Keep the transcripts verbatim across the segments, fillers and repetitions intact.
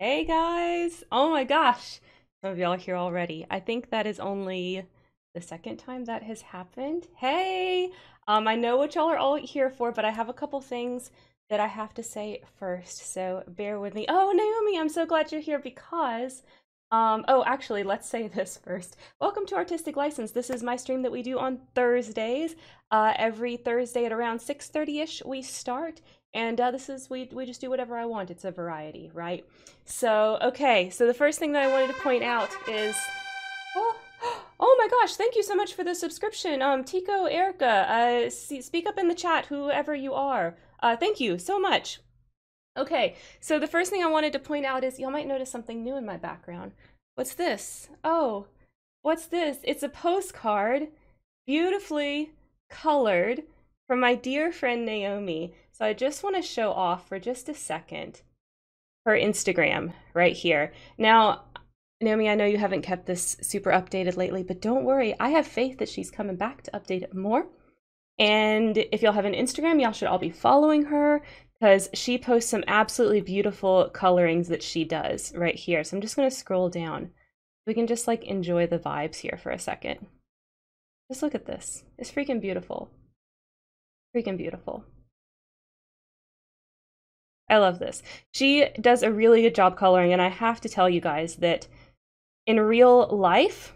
Hey guys! Oh my gosh! Some of y'all here already. I think that is only the second time that has happened. Hey! Um, I know what y'all are all here for, but I have a couple things that I have to say first, so bear with me. Oh, Naomi, I'm so glad you're here because... Um, oh, actually, let's say this first. Welcome to Artistic License. This is my stream that we do on Thursdays. Uh, every Thursday at around six thirty-ish we start. And uh, this is, we, we just do whatever I want. It's a variety, right? So, okay. So the first thing that I wanted to point out is, oh, oh my gosh, thank you so much for the subscription. Um, Tico, Erica, uh, see, speak up in the chat, whoever you are. Uh, thank you so much. Okay, so the first thing I wanted to point out is, y'all might notice something new in my background. What's this? Oh, what's this? It's a postcard, beautifully colored, from my dear friend Naomi. So I just want to show off for just a second her Instagram right here. Now, Naomi, I know you haven't kept this super updated lately, but don't worry. I have faith that she's coming back to update it more. And if y'all have an Instagram, y'all should all be following her because she posts some absolutely beautiful colorings that she does right here. So I'm just going to scroll down. We can just like enjoy the vibes here for a second. Just look at this. It's freaking beautiful. Freaking beautiful. I love this. She does a really good job coloring, and I have to tell you guys that in real life,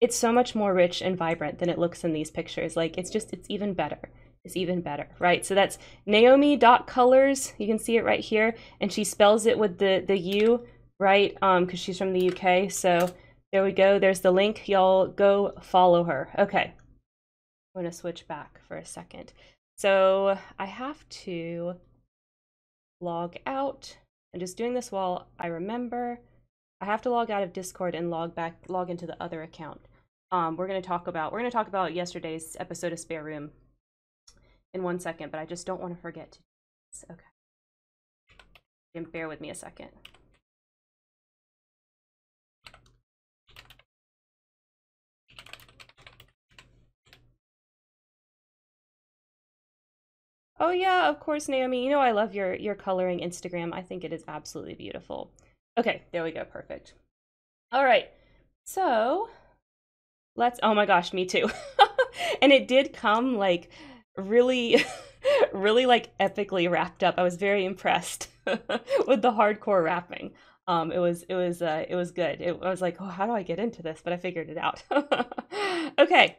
it's so much more rich and vibrant than it looks in these pictures. Like, it's just, it's even better. It's even better, right? So that's Naomi dot colors. You can see it right here, and she spells it with the, the U, right? Um, because she's from the U K, so there we go. There's the link. Y'all go follow her. Okay. I'm going to switch back for a second. So I have to log out. I'm just doing this while I remember. I have to log out of Discord and log back, log into the other account. Um, we're going to talk about we're going to talk about yesterday's episode of Spare Room in one second, but I just don't want to forget to do this. Okay, and bear with me a second. Oh yeah, of course, Naomi. You know I love your, your coloring Instagram. I think it is absolutely beautiful. Okay, there we go. Perfect. All right. So let's, oh my gosh, me too. And it did come like really, really like epically wrapped up. I was very impressed with the hardcore wrapping. Um, it was, it was, uh, it was good. It, I was like, oh, how do I get into this? But I figured it out. Okay.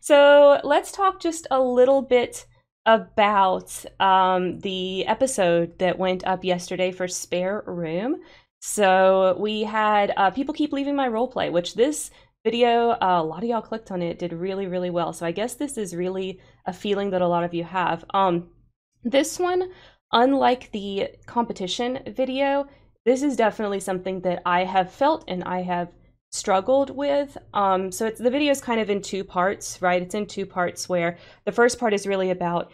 So let's talk just a little bit about um, the episode that went up yesterday for Spare Room. So we had uh, people keep leaving my roleplay, which this video, uh, a lot of y'all clicked on it, did really, really well. So I guess this is really a feeling that a lot of you have. Um, this one, unlike the competition video, this is definitely something that I have felt and I have struggled with. Um, so it's, the video is kind of in two parts, right? It's in two parts where the first part is really about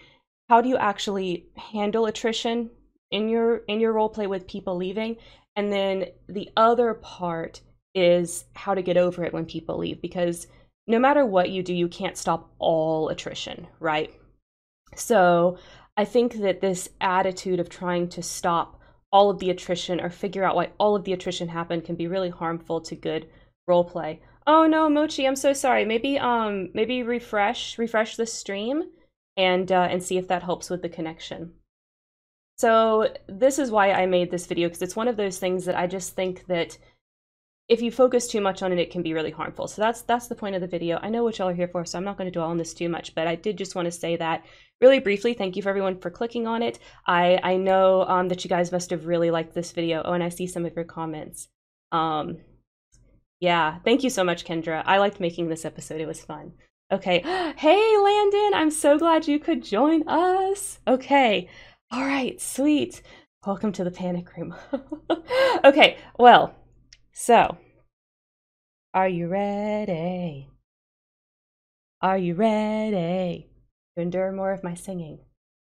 how do you actually handle attrition in your in your role play with people leaving, and then the other part is how to get over it when people leave, because no matter what you do, you can't stop all attrition, right? So I think that this attitude of trying to stop all of the attrition or figure out why all of the attrition happened can be really harmful to good roleplay. Oh no, Mochi, I'm so sorry. Maybe um maybe refresh refresh the stream and uh, and see if that helps with the connection. So this is why I made this video, because it's one of those things that I just think that if you focus too much on it, it can be really harmful. So that's that's the point of the video. I know what y'all are here for, so I'm not going to dwell on this too much, but I did just want to say that really briefly. Thank you for everyone for clicking on it. I, I know um, that you guys must have really liked this video. Oh, and I see some of your comments. Um, yeah, thank you so much, Kingdra. I liked making this episode. It was fun. Okay. Hey, Landon, I'm so glad you could join us. Okay. All right, sweet. Welcome to the panic room. Okay, well... So, are you ready? Are you ready to endure more of my singing?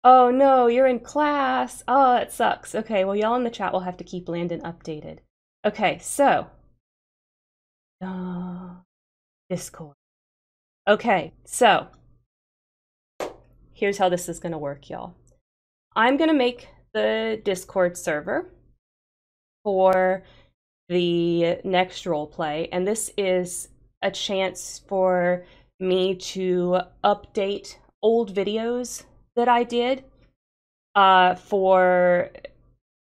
Oh no, you're in class. Oh, that sucks. Okay, well, y'all in the chat will have to keep Landon updated. Okay, so, uh, Discord. Okay, so, here's how this is gonna work, y'all. I'm gonna make the Discord server. for the next role play, and this is a chance for me to update old videos that I did uh, for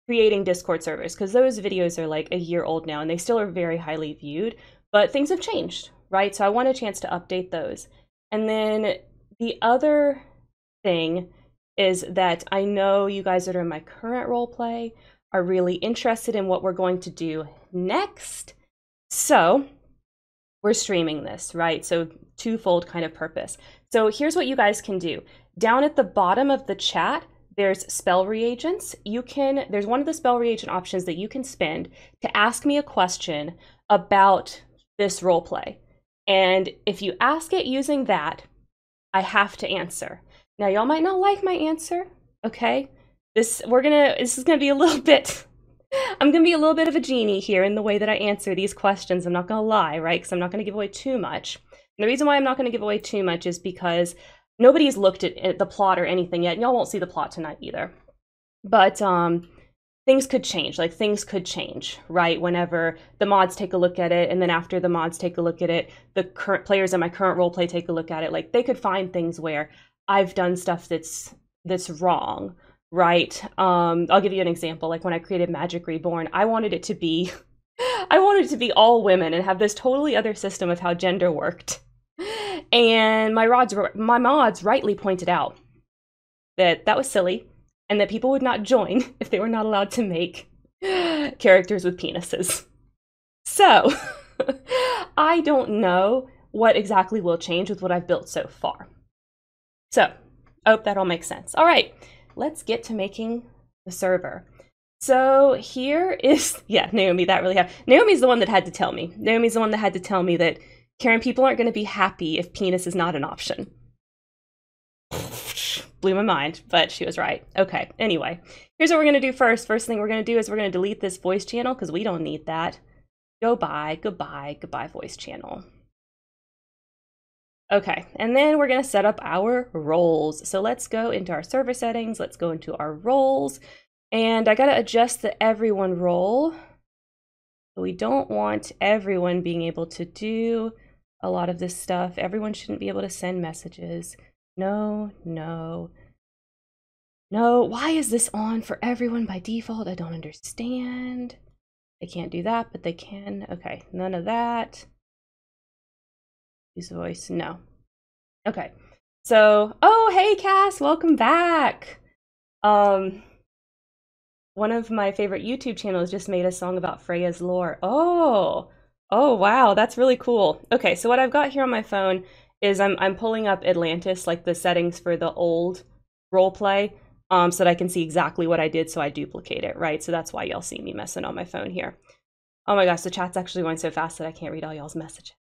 creating Discord servers, because those videos are like a year old now and they still are very highly viewed, but things have changed, right? So I want a chance to update those. And then the other thing is that I know you guys that are in my current role play are really interested in what we're going to do next. So we're streaming this, right? So twofold kind of purpose. So here's what you guys can do. Down at the bottom of the chat, there's spell reagents. You can, there's one of the spell reagent options that you can spend to ask me a question about this roleplay. And if you ask it using that, I have to answer. Now y'all might not like my answer, okay? This, we're gonna, this is gonna be a little bit, I'm gonna be a little bit of a genie here in the way that I answer these questions. I'm not gonna lie, right? Because I'm not gonna give away too much. And the reason why I'm not gonna give away too much is because nobody's looked at, at the plot or anything yet, and y'all won't see the plot tonight either. But um, things could change, like things could change, right? Whenever the mods take a look at it, and then after the mods take a look at it, the current players in my current roleplay take a look at it, like they could find things where I've done stuff that's that's wrong. Right. Um, I'll give you an example. Like when I created Magic Reborn, I wanted it to be, I wanted it to be all women and have this totally other system of how gender worked. And my rods, my mods rightly pointed out that that was silly and that people would not join if they were not allowed to make characters with penises. So I don't know what exactly will change with what I've built so far. So I hope that all makes sense. All right. Let's get to making the server. So here is, yeah, Naomi, that really happened. Naomi's the one that had to tell me. Naomi's the one that had to tell me that, Karen, people aren't going to be happy if penis is not an option. Blew my mind, but she was right. Okay, anyway, here's what we're going to do first. First thing we're going to do is we're going to delete this voice channel because we don't need that. Go bye, goodbye, goodbye voice channel. Okay, and then we're gonna set up our roles. So let's go into our server settings, let's go into our roles, and I gotta adjust the everyone role. We don't want everyone being able to do a lot of this stuff. Everyone shouldn't be able to send messages. No, no, no. Why is this on for everyone by default? I don't understand. They can't do that, but they can. Okay, none of that. Use the voice, no. Okay, so, oh, hey Cass, welcome back. Um, one of my favorite YouTube channels just made a song about Freya's lore. Oh, oh wow, that's really cool. Okay, so what I've got here on my phone is I'm, I'm pulling up Atlantis, like the settings for the old roleplay, um, so that I can see exactly what I did, so I duplicate it, right? So that's why y'all see me messing on my phone here. Oh my gosh, the chat's actually going so fast that I can't read all y'all's messages.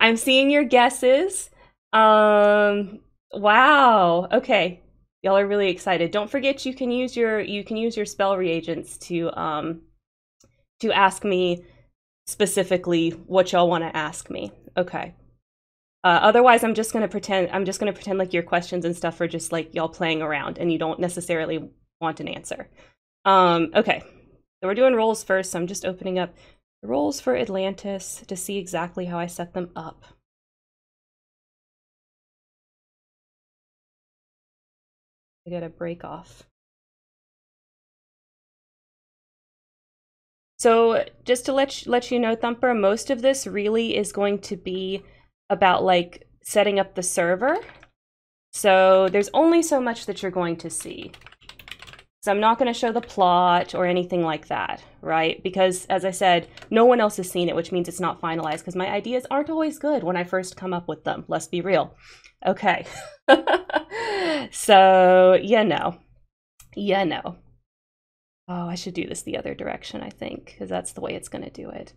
I'm seeing your guesses. Um, wow. Okay, y'all are really excited. Don't forget you can use your you can use your spell reagents to um to ask me specifically what y'all want to ask me. Okay. Uh, otherwise, I'm just gonna pretend I'm just gonna pretend like your questions and stuff are just like y'all playing around and you don't necessarily want an answer. Um, okay. So we're doing roles first, so I'm just opening up the roles for Atlantis to see exactly how I set them up. I gotta break off. So just to let you, let you know, Thumper, most of this really is going to be about like setting up the server. So there's only so much that you're going to see. So I'm not going to show the plot or anything like that, right? Because as I said, no one else has seen it, which means it's not finalized because my ideas aren't always good when I first come up with them. Let's be real. Okay. So, yeah, no. Yeah, no. Oh, I should do this the other direction, I think, because that's the way it's going to do it.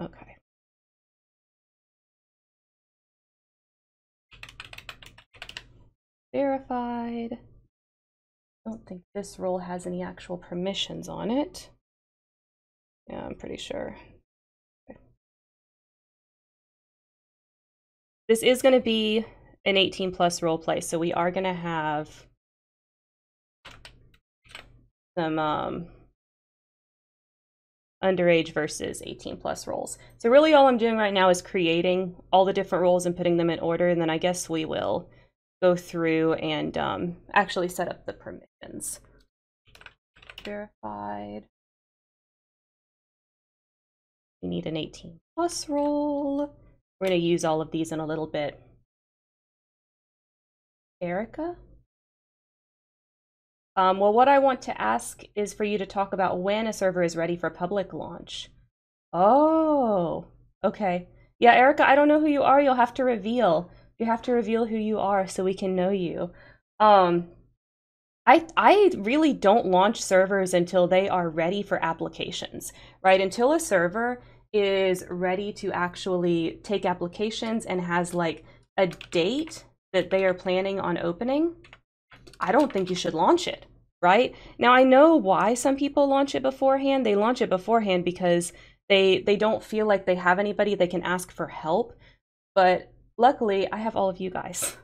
Okay. Verified. I don't think this role has any actual permissions on it. Yeah, I'm pretty sure. Okay. This is going to be an eighteen plus role play, so we are going to have some um, underage versus eighteen plus roles. So really all I'm doing right now is creating all the different roles and putting them in order, and then I guess we will go through and um, actually set up the permissions. Verified. We need an eighteen plus role. We're going to use all of these in a little bit. Erica? Um, well, what I want to ask is for you to talk about when a server is ready for public launch. Oh, okay. Yeah, Erica, I don't know who you are. You'll have to reveal. You have to reveal who you are so we can know you. Um, I, I really don't launch servers until they are ready for applications, right? Until a server is ready to actually take applications and has like a date that they are planning on opening, I don't think you should launch it, right? Now, I know why some people launch it beforehand. They launch it beforehand because they they don't feel like they have anybody they can ask for help. But luckily, I have all of you guys.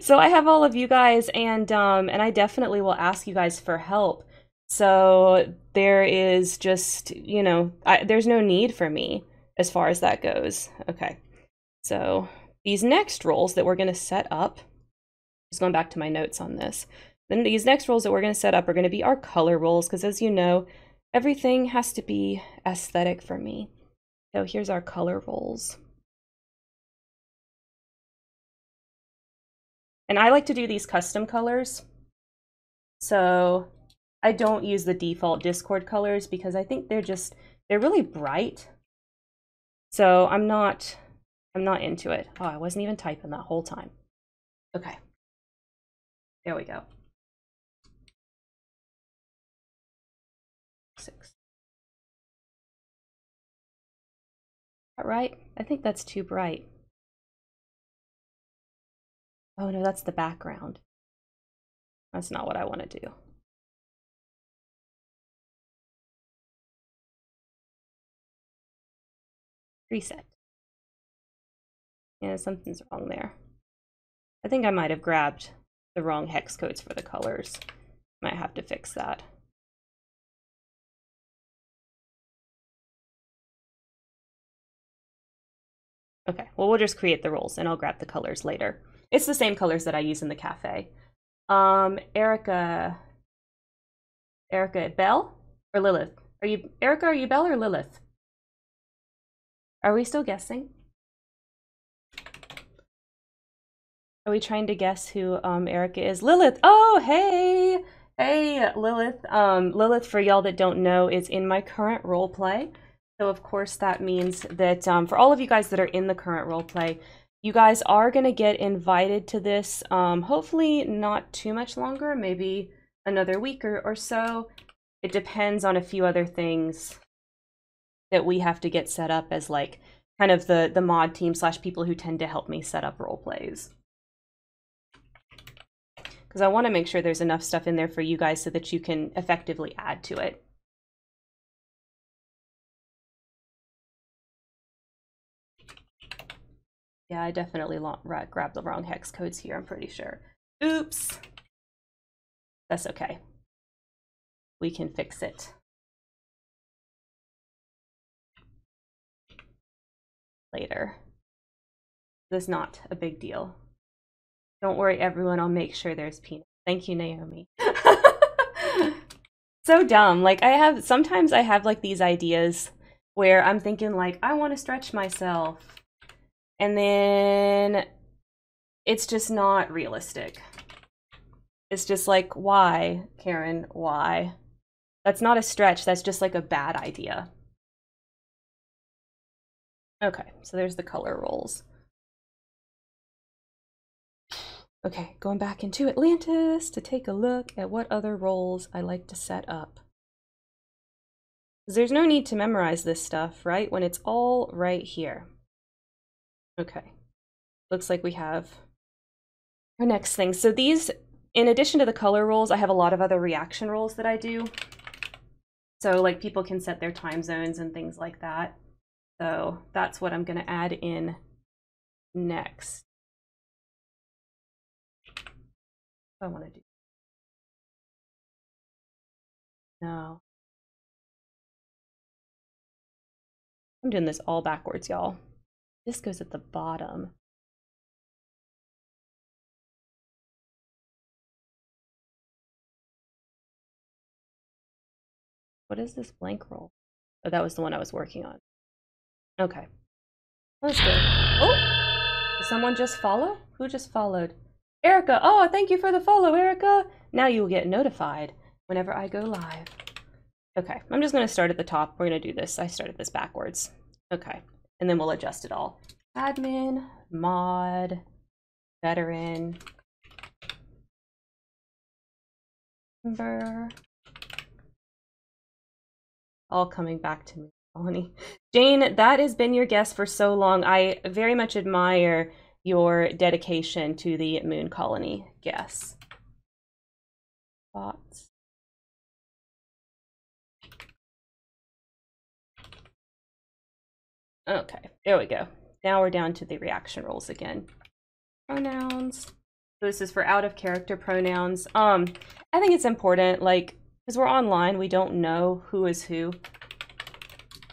So I have all of you guys, and um, and I definitely will ask you guys for help. So there is just, you know, I, there's no need for me as far as that goes. Okay, so these next roles that we're going to set up, just going back to my notes on this, then these next roles that we're going to set up are going to be our color roles, because as you know, everything has to be aesthetic for me. So here's our color roles. And I like to do these custom colors. So I don't use the default Discord colors because I think they're just, they're really bright. So I'm not, I'm not into it. Oh, I wasn't even typing that whole time. Okay. There we go. Six. All right. I think that's too bright. Oh no, that's the background. That's not what I want to do. Reset. Yeah, something's wrong there. I think I might have grabbed the wrong hex codes for the colors. Might have to fix that. Okay, well, we'll just create the roles and I'll grab the colors later. It's the same colors that I use in the cafe. Um, Erica, Erica, Belle or Lilith? Are you, Erica, are you Belle or Lilith? Are we still guessing? Are we trying to guess who um, Erica is? Lilith, oh, hey, hey, Lilith. Um, Lilith, for y'all that don't know, is in my current role play. So of course that means that um, for all of you guys that are in the current role play, you guys are going to get invited to this, um, hopefully not too much longer, maybe another week or, or so. It depends on a few other things that we have to get set up as like kind of the, the mod team slash people who tend to help me set up role plays. Because I want to make sure there's enough stuff in there for you guys so that you can effectively add to it. Yeah, I definitely grabbed the wrong hex codes here, I'm pretty sure. Oops. That's okay. We can fix it. Later. That's not a big deal. Don't worry, everyone, I'll make sure there's peanuts. Thank you, Naomi. So dumb. Like, I have, sometimes I have like these ideas where I'm thinking like, I want to stretch myself. And then it's just not realistic. It's just like, why, Karen, why? That's not a stretch, that's just like a bad idea. Okay, so there's the color rolls. Okay, going back into Atlantis to take a look at what other rolls I like to set up. There's no need to memorize this stuff, right? When it's all right here. Okay, looks like we have our next thing. So these, in addition to the color roles, I have a lot of other reaction roles that I do. So like people can set their time zones and things like that. So that's what I'm going to add in next. I want to do. No. I'm doing this all backwards, y'all. This goes at the bottom. What is this blank roll? Oh, that was the one I was working on. Okay. Let's go. Oh! Did someone just follow? Who just followed? Erica! Oh, thank you for the follow, Erica! Now you will get notified whenever I go live. Okay, I'm just going to start at the top. We're going to do this. I started this backwards. Okay, and then we'll adjust it all. Admin, mod, veteran, member. All coming back to me, Leonie. Jane, that has been your guest for so long. I very much admire your dedication to the Moon Colony guests. Thoughts? Okay, there we go. Now we're down to the reaction rules again. Pronouns. This is for out of character pronouns. Um, I think it's important, like, because we're online, we don't know who is who.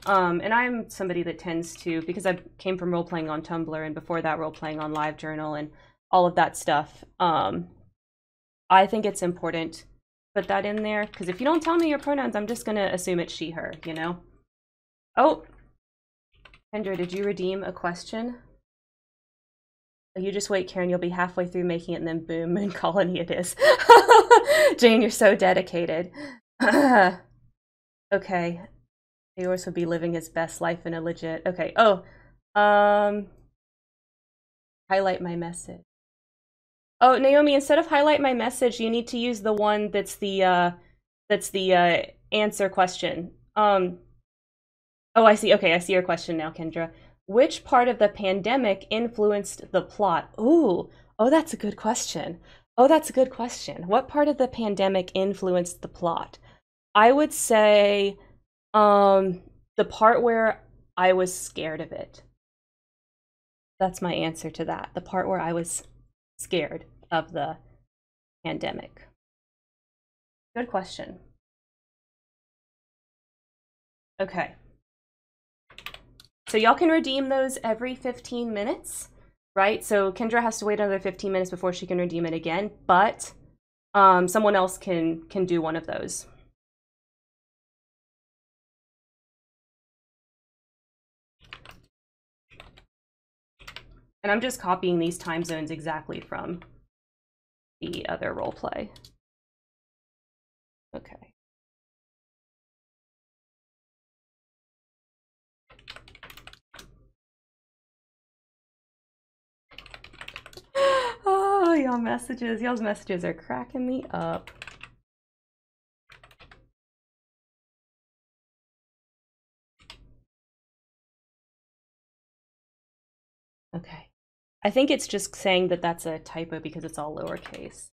Um, and I'm somebody that tends to, because I came from role-playing on Tumblr and before that role-playing on LiveJournal and all of that stuff, um, I think it's important to put that in there, because if you don't tell me your pronouns, I'm just going to assume it's she, her, you know? Oh! Kendra, did you redeem a question? You just wait, Karen, you'll be halfway through making it, and then boom, Moon Colony it is. Jane, you're so dedicated. Okay. Yours would be living his best life in a legit... Okay, oh. Um, highlight my message. Oh, Naomi, instead of highlight my message, you need to use the one that's the, uh, that's the uh, answer question. Um, oh, I see. Okay, I see your question now, Kendra. Which part of the pandemic influenced the plot? Ooh, oh, that's a good question. Oh, that's a good question. What part of the pandemic influenced the plot? I would say um, the part where I was scared of it. That's my answer to that. The part where I was scared of the pandemic. Good question. Okay. So y'all can redeem those every fifteen minutes, right? So Kendra has to wait another fifteen minutes before she can redeem it again, but um, someone else can, can do one of those. And I'm just copying these time zones exactly from the other roleplay. Okay. Oh, y'all messages. Y'all's messages are cracking me up. Okay. I think it's just saying that that's a typo because it's all lowercase.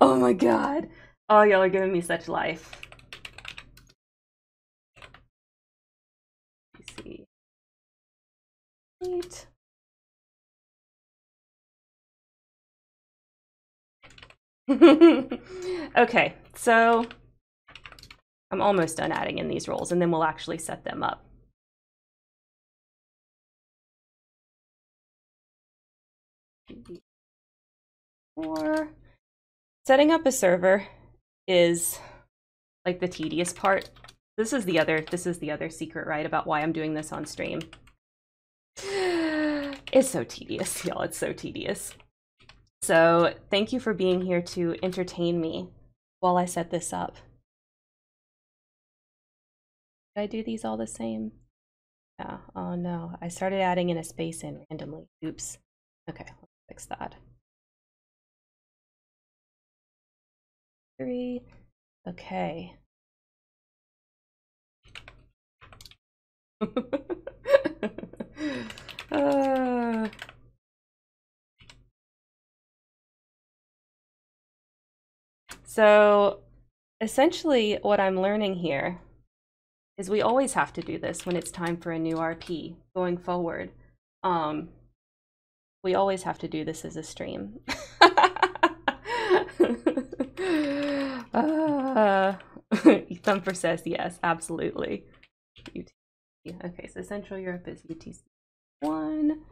Oh my god. Oh, y'all are giving me such life. Neat. Okay, so I'm almost done adding in these roles, and then we'll actually set them up. Or setting up a server is like the tedious part. This is the other. This is the other secret, right, about why I'm doing this on stream. It's so tedious, y'all. It's so tedious. So thank you for being here to entertain me while I set this up. Did I do these all the same? Yeah. Oh no, I started adding in a space in randomly. Oops. Okay, let's fix that. Three. Okay. Uh, so essentially what I'm learning here is we always have to do this when it's time for a new R P going forward. Um, we always have to do this as a stream. Uh, Thumper says yes, absolutely. U T C. Yeah, okay, so Central Europe is U T C one.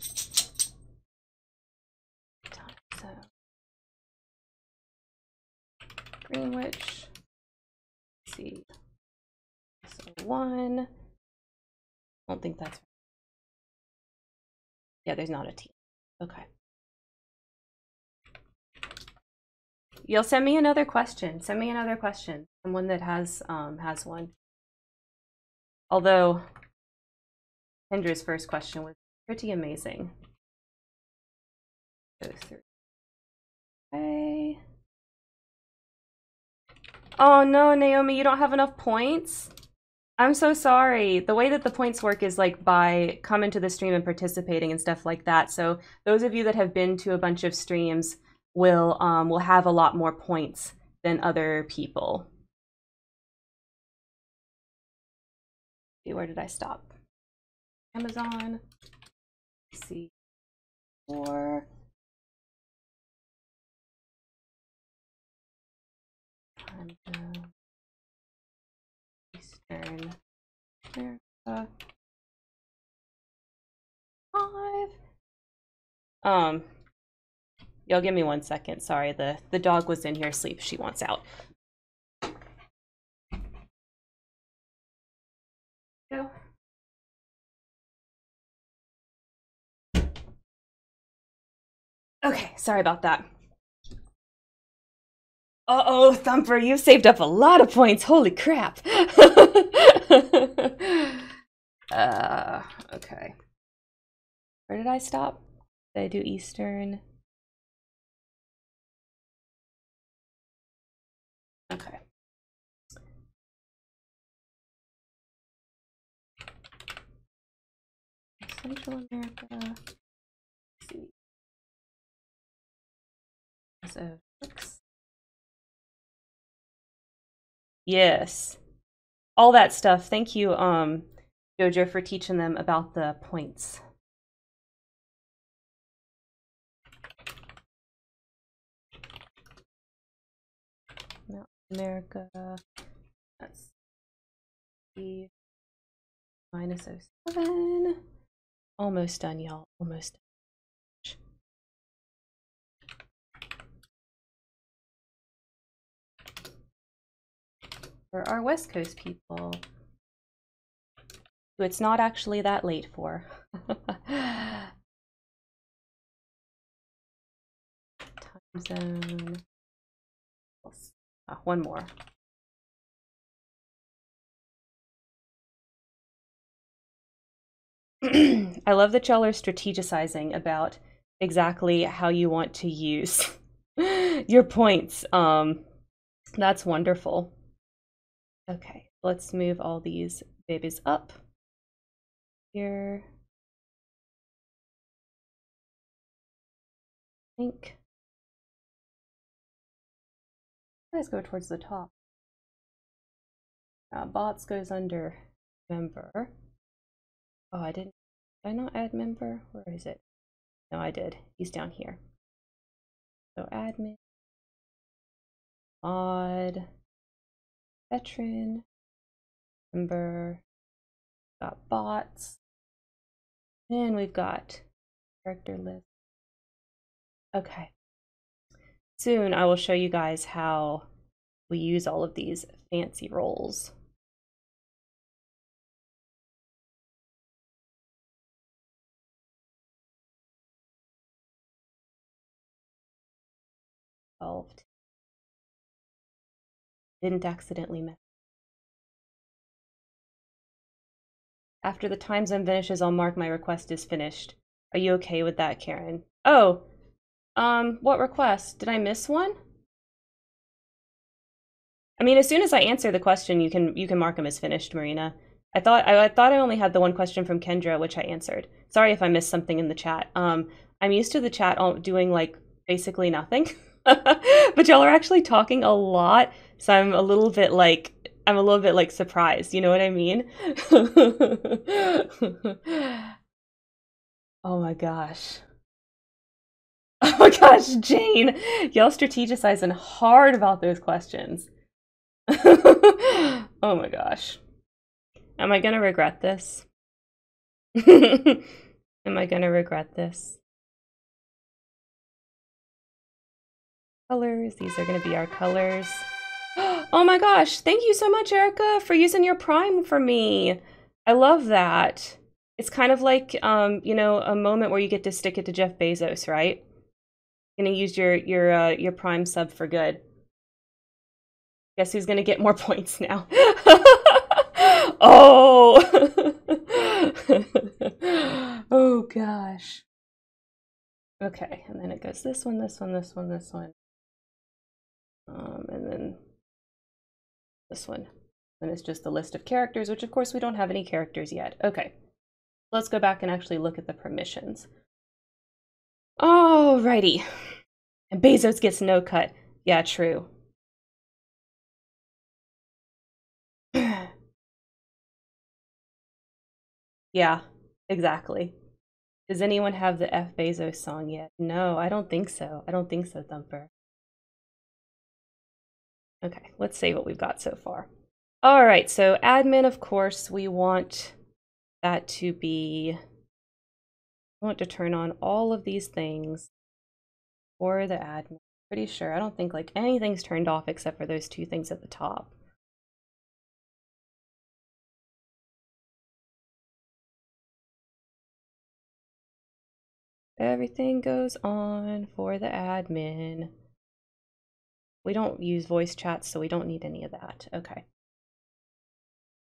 So Greenwich, let's see, so one. I don't think that's right. Yeah, there's not a T. Okay. You'll send me another question. Send me another question. Someone that has um has one. Although Kendra's first question was pretty amazing. Go through. Okay. Oh no, Naomi, you don't have enough points. I'm so sorry. The way that the points work is like by coming to the stream and participating and stuff like that. So those of you that have been to a bunch of streams will um, will have a lot more points than other people. Where did I stop? Amazon. Let's see. Or Eastern America. Five. Um. Y'all give me one second. Sorry, the, the dog was in here asleep. She wants out. Go. Okay, sorry about that. Uh-oh, Thumper, you've saved up a lot of points. Holy crap. uh, okay. Where did I stop? Did I do Eastern? Okay. Central America. Let's see. So six. Yes. All that stuff. Thank you, um, Jojo, for teaching them about the points. America, that's the minus oh seven. Almost done, y'all. Almost done. For our West Coast people, who it's not actually that late for. Time zone. One more. I love that y'all are strategizing about exactly how you want to use your points. Um, that's wonderful. Okay, let's move all these babies up here. I think. Let's go towards the top. Uh, bots goes under member. Oh, I didn't. Did I not add member? Where is it? No, I did. He's down here. So admin, mod, veteran, member. Got bots. Then we've got character list. Okay. Soon I will show you guys how we use all of these fancy rolls. Solved. Didn't accidentally mess. After the time zone finishes, I'll mark my request is finished. Are you okay with that, Karen? Oh! Um, what request? Did I miss one? I mean, as soon as I answer the question, you can you can mark them as finished, Marina. I thought I, I thought I only had the one question from Kendra, which I answered. Sorry if I missed something in the chat. Um, I'm used to the chat doing like basically nothing, but y'all are actually talking a lot, so I'm a little bit like I'm a little bit like surprised. You know what I mean? Oh my gosh. Oh my gosh, Jane, y'all strategizing hard about those questions. Oh my gosh. Am I gonna regret this? Am I gonna regret this? Colors, these are gonna be our colors. Oh my gosh, thank you so much, Erica, for using your Prime for me. I love that. It's kind of like, um, you know, a moment where you get to stick it to Jeff Bezos, right? You're gonna use your your uh, your Prime sub for good. Guess who's gonna get more points now? Oh! Oh gosh. Okay, and then it goes this one, this one, this one, this one. Um, and then this one. And it's just a list of characters, which of course we don't have any characters yet. Okay. Let's go back and actually look at the permissions. Alrighty. And Bezos gets no cut. Yeah, true. Yeah, exactly. Does anyone have the F Bezos song yet? No, I don't think so. I don't think so, Thumper. Okay, let's see what we've got so far. All right, so admin, of course, we want that to be, I want to turn on all of these things for the admin. Pretty sure, I don't think like anything's turned off except for those two things at the top. Everything goes on for the admin. We don't use voice chat, so we don't need any of that. Okay.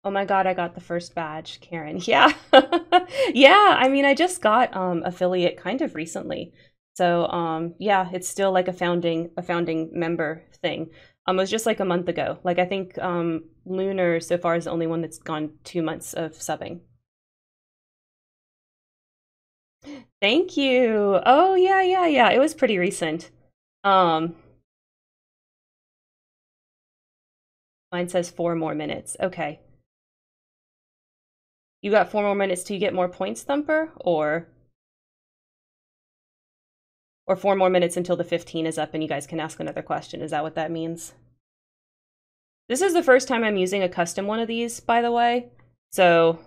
Oh my God, I got the first badge, Karen. Yeah. Yeah, I mean, I just got um, affiliate kind of recently. So um, yeah, it's still like a founding, a founding member thing. Um, it was just like a month ago. Like I think um, Lunar so far is the only one that's gone two months of subbing. Thank you. Oh yeah, yeah, yeah. It was pretty recent. Um, mine says four more minutes. Okay. You got four more minutes to get more points, Thumper, or or four more minutes until the fifteen is up and you guys can ask another question. Is that what that means? This is the first time I'm using a custom one of these, by the way. So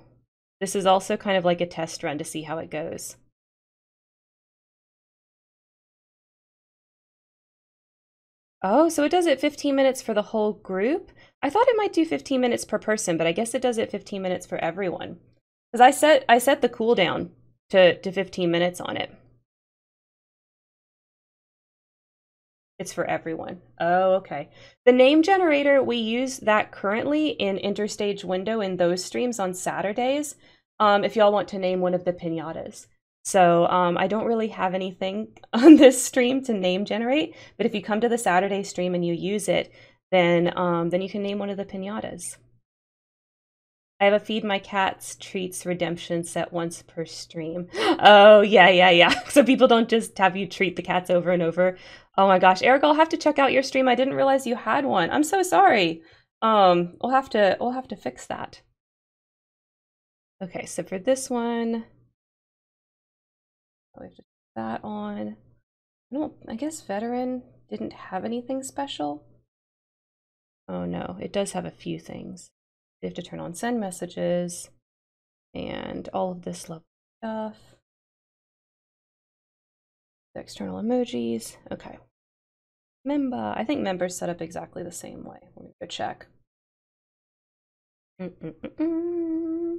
this is also kind of like a test run to see how it goes. Oh, so it does it fifteen minutes for the whole group? I thought it might do fifteen minutes per person, but I guess it does it fifteen minutes for everyone. Because I set, I set the cooldown to, to fifteen minutes on it. It's for everyone. Oh, okay. The name generator, we use that currently in Interstage Window in those streams on Saturdays, um, if y'all want to name one of the piñatas. So um, I don't really have anything on this stream to name generate, but if you come to the Saturday stream and you use it, then um, then you can name one of the piñatas. I have a Feed My Cats Treats Redemption set once per stream. Oh, yeah, yeah, yeah. So people don't just have you treat the cats over and over. Oh my gosh, Eric, I'll have to check out your stream. I didn't realize you had one. I'm so sorry. Um, we'll have to, we'll have to fix that. Okay, so for this one, we have to put that on. I don't, I guess veteran didn't have anything special. Oh no, it does have a few things. You have to turn on send messages and all of this lovely stuff. The external emojis. Okay. Member. I think members set up exactly the same way. Let me go check. Mm-mm-mm-mm.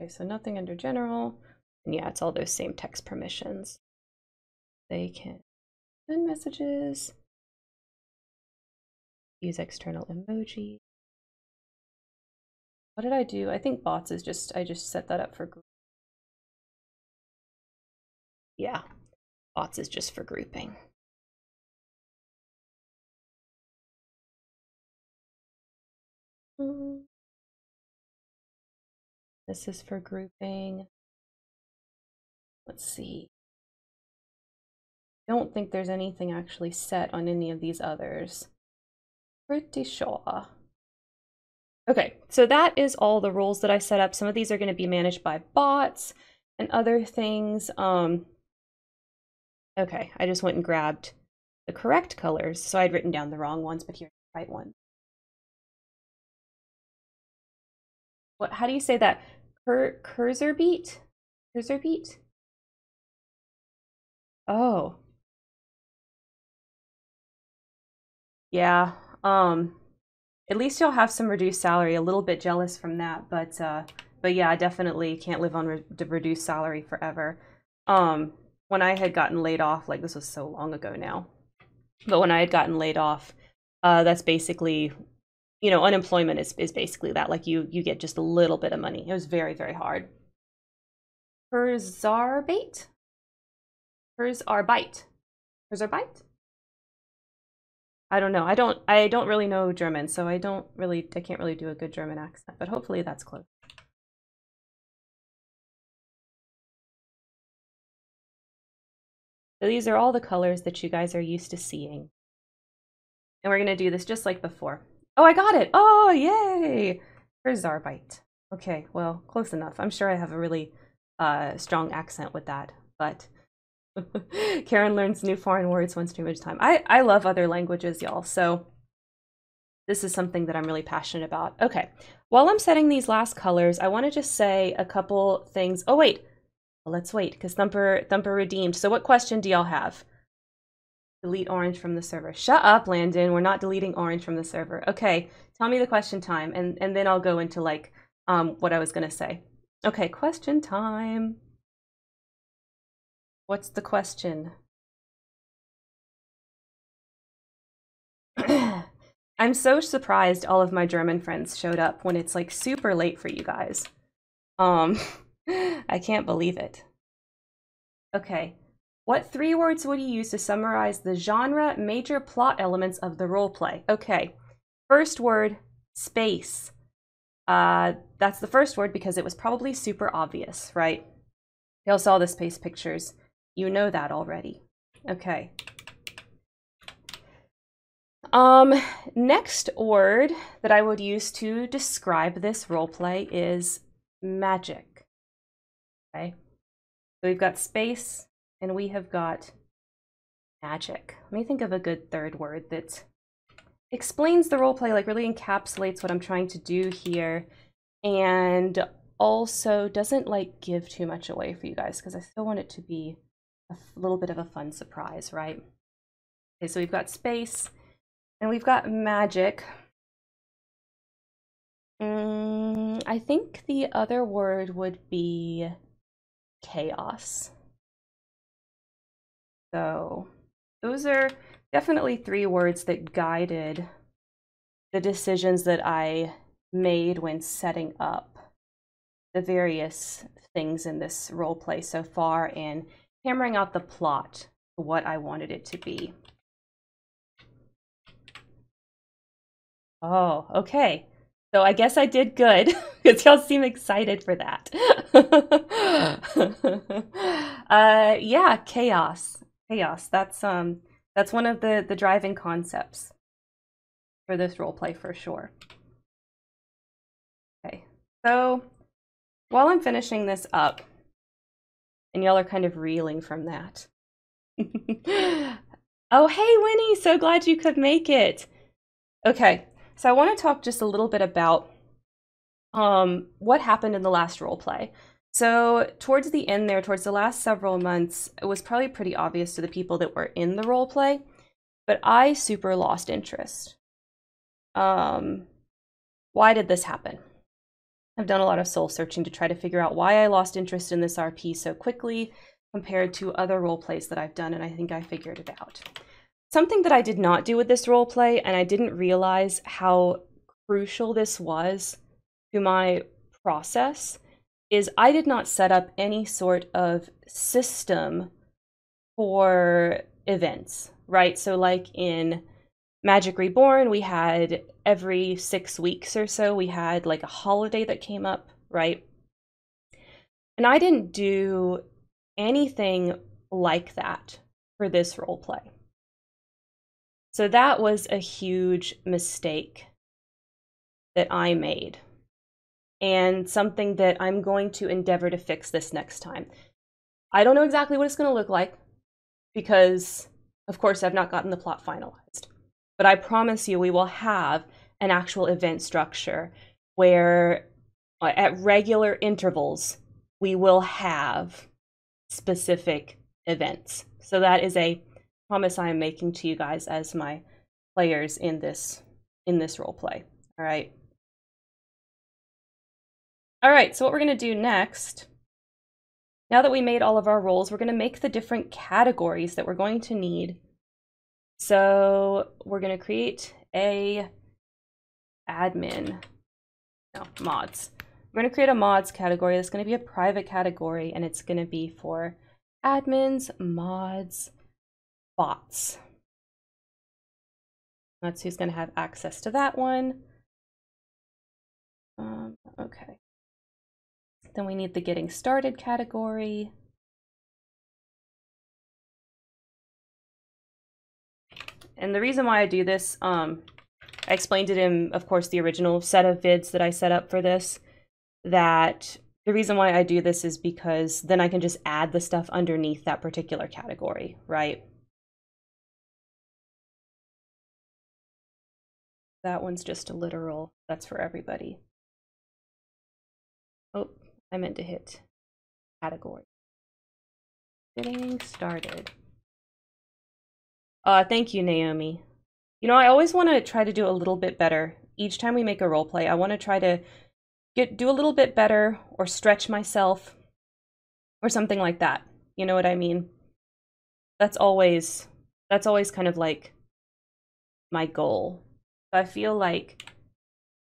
Okay, so nothing under general, and yeah, it's all those same text permissions. They can send messages, use external emoji. What did I do? I think bots is just, I just set that up for group. Yeah, bots is just for grouping. Mm. This is for grouping. Let's see. I don't think there's anything actually set on any of these others. Pretty sure. Okay, so that is all the roles that I set up. Some of these are going to be managed by bots and other things. Um, okay, I just went and grabbed the correct colors. So I'd written down the wrong ones, but here's the right one. What, how do you say that? Cur cursor beat? Cursor beat? Oh. Yeah, um, at least you'll have some reduced salary. A little bit jealous from that, but uh, but yeah, I definitely can't live on re reduced salary forever. Um, when I had gotten laid off, like this was so long ago now, but when I had gotten laid off, uh, that's basically, you know, unemployment is is basically that. Like you you get just a little bit of money. It was very very hard. Kurzarbeit, Kurzarbeit, Kurzarbeit. I don't know. I don't I don't really know German, so I don't really I can't really do a good German accent, but hopefully that's close. So these are all the colors that you guys are used to seeing. And we're going to do this just like before. Oh, I got it. Oh, yay. Here's Zarbite. Okay, well, close enough. I'm sure I have a really uh, strong accent with that, but Karen learns new foreign words once too much time. I, I love other languages, y'all, so this is something that I'm really passionate about. Okay, while I'm setting these last colors, I want to just say a couple things. Oh, wait. Well, let's wait, because Thumper, Thumper redeemed. So what question do y'all have? Delete orange from the server. Shut up, Landon. We're not deleting orange from the server. Okay, tell me the question time, and, and then I'll go into, like, um what I was going to say. Okay, question time. What's the question? I'm so surprised all of my German friends showed up when it's like super late for you guys. Um, I can't believe it. Okay, what three words would you use to summarize the genre, major plot elements of the role play? Okay, first word, space. Uh, that's the first word because it was probably super obvious, right? Y'all saw the space pictures. You know that already. Okay. Um, next word that I would use to describe this roleplay is magic. Okay. So we've got space and we have got magic. Let me think of a good third word that explains the roleplay, like really encapsulates what I'm trying to do here, and also doesn't like give too much away for you guys because I still want it to be a little bit of a fun surprise, right? Okay, so we've got space and we've got magic. Mm, I think the other word would be chaos. So those are definitely three words that guided the decisions that I made when setting up the various things in this role play so far and hammering out the plot, what I wanted it to be. Oh, okay. So I guess I did good because y'all seem excited for that. uh, yeah, chaos, chaos. That's um, that's one of the the driving concepts for this role play for sure. Okay, so while I'm finishing this up, and y'all are kind of reeling from that. Oh, hey, Winnie, so glad you could make it. Okay, so I want to talk just a little bit about um, what happened in the last role play. So towards the end there, towards the last several months, it was probably pretty obvious to the people that were in the role play, but I super lost interest. Um, why did this happen? I've done a lot of soul searching to try to figure out why I lost interest in this R P so quickly compared to other role plays that I've done, and I think I figured it out. Something that I did not do with this role play, and I didn't realize how crucial this was to my process, is I did not set up any sort of system for events, right? So like in Magic Reborn, we had every six weeks or so, we had like a holiday that came up, right? And I didn't do anything like that for this role play. So that was a huge mistake that I made, and something that I'm going to endeavor to fix this next time. I don't know exactly what it's going to look like, because, of course, I've not gotten the plot finalized. But I promise you we will have an actual event structure where, at regular intervals, we will have specific events. So that is a promise I am making to you guys as my players in this in this role play. All right. All right, so what we're going to do next, now that we made all of our roles, we're going to make the different categories that we're going to need. So we're going to create a admin, no, mods. We're going to create a mods category. That's going to be a private category, and it's going to be for admins, mods, bots. That's who's going to have access to that one. Um, okay. Then we need the getting started category. And the reason why I do this, um, I explained to him, of course, the original set of vids that I set up for this, that the reason why I do this is because then I can just add the stuff underneath that particular category, right? That one's just a literal, that's for everybody. Oh. I meant to hit category. Getting started. Uh, thank you, Naomi. You know, I always want to try to do a little bit better. Each time we make a role play, I want to try to get do a little bit better or stretch myself or something like that. You know what I mean? That's always that's always kind of like my goal. I feel like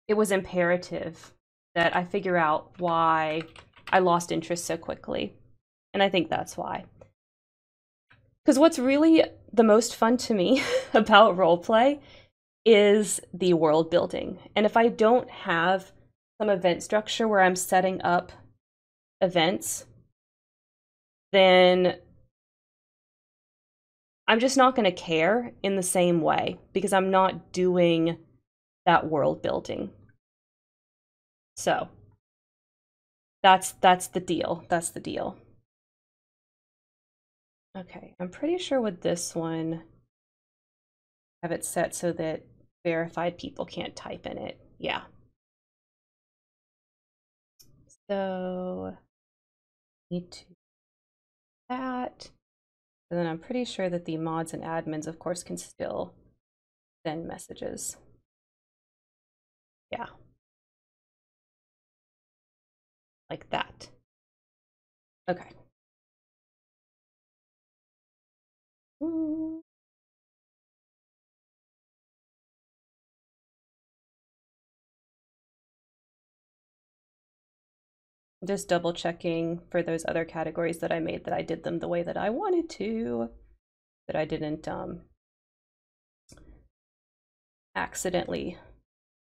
it was imperative that I figure out why I lost interest so quickly. And I think that's why. Because what's really the most fun to me about roleplay is the world building. And if I don't have some event structure where I'm setting up events, then I'm just not going to care in the same way because I'm not doing that world building. So that's that's the deal. That's the deal. Okay, I'm pretty sure with this one, I have it set so that verified people can't type in it. Yeah. So need to do that. And then I'm pretty sure that the mods and admins, of course, can still send messages. Yeah. Like that. Okay. All just double checking for those other categories that I made that I did them the way that I wanted to, that I didn't um, accidentally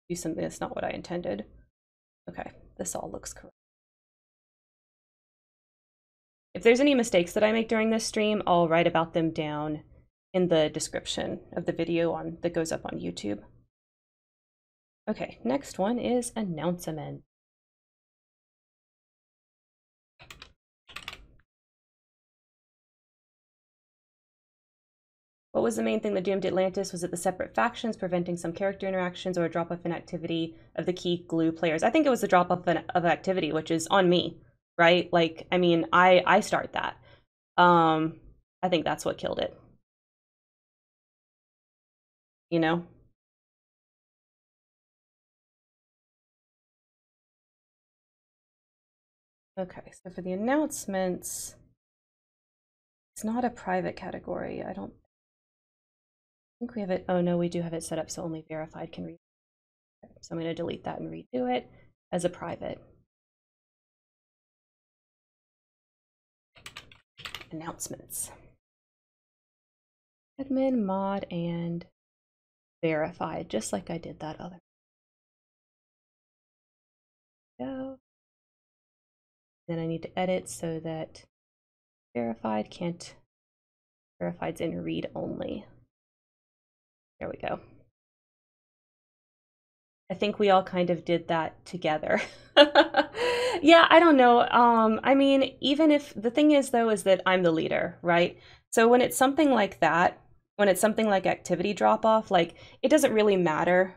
do something that's not what I intended. Okay, this all looks correct. If there's any mistakes that I make during this stream, I'll write about them down in the description of the video on that goes up on YouTube. Okay, next one is announcement. What was the main thing that doomed Atlantis? Was it the separate factions preventing some character interactions or a drop-off in activity of the key glue players? I think it was the drop-off of activity, which is on me. Right? Like, I mean, I, I start that. Um, I think that's what killed it. You know? Okay, so for the announcements, it's not a private category. I don't think we have it. Oh, no, we do have it set up so only verified can read it. Okay, so I'm going to delete that and redo it as a private. Announcements. Admin, mod, and verified, just like I did that other. Go. Then I need to edit so that verified can't, verified's in read only. There we go. I think we all kind of did that together. Yeah, I don't know. Um, I mean, even if the thing is, though, is that I'm the leader, right? So when it's something like that, when it's something like activity drop off, like it doesn't really matter.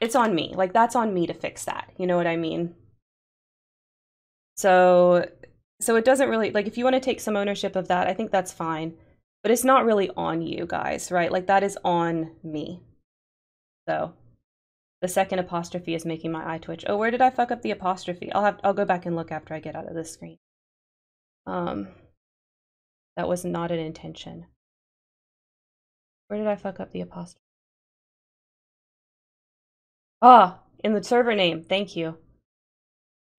It's on me. Like that's on me to fix that. You know what I mean? So, so it doesn't really, like if you want to take some ownership of that, I think that's fine. But it's not really on you guys, right? Like that is on me. So the second apostrophe is making my eye twitch. Oh, where did I fuck up the apostrophe? I'll have, I'll go back and look after I get out of this screen. Um, that was not an intention. Where did I fuck up the apostrophe? Ah, oh, in the server name. Thank you.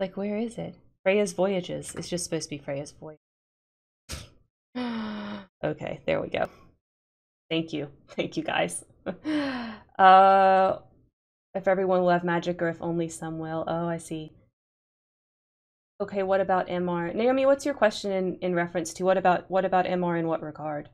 Like, where is it? Freya's Voyages. It's just supposed to be Freya's Voyages. Okay, there we go. Thank you. Thank you, guys. uh... If everyone will have magic, or if only some will. Oh, I see. Okay, what about M R? Naomi, what's your question in, in reference to what about what about M R in what regard?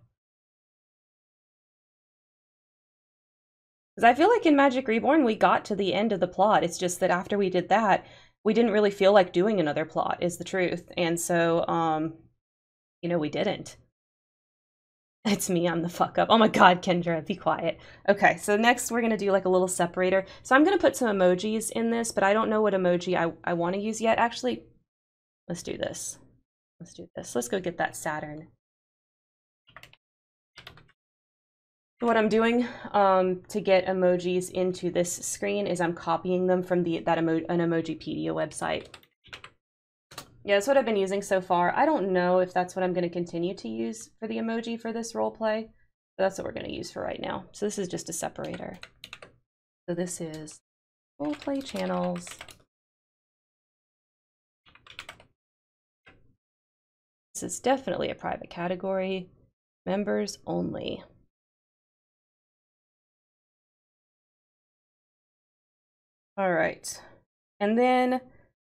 Because I feel like in Magic Reborn, we got to the end of the plot. It's just that after we did that, we didn't really feel like doing another plot, is the truth. And so, um, you know, we didn't. It's me, I'm the fuck up. Oh my god, Kingdra, be quiet. Okay, so next we're going to do like a little separator. So I'm going to put some emojis in this, but I don't know what emoji I, I want to use yet. Actually, let's do this. Let's do this. Let's go get that Saturn. What I'm doing um, to get emojis into this screen is I'm copying them from the that emo an Emojipedia website. Yeah, that's what I've been using so far. I don't know if that's what I'm going to continue to use for the emoji for this roleplay, but that's what we're going to use for right now. So this is just a separator. So this is roleplay channels. This is definitely a private category. Members only. All right. And then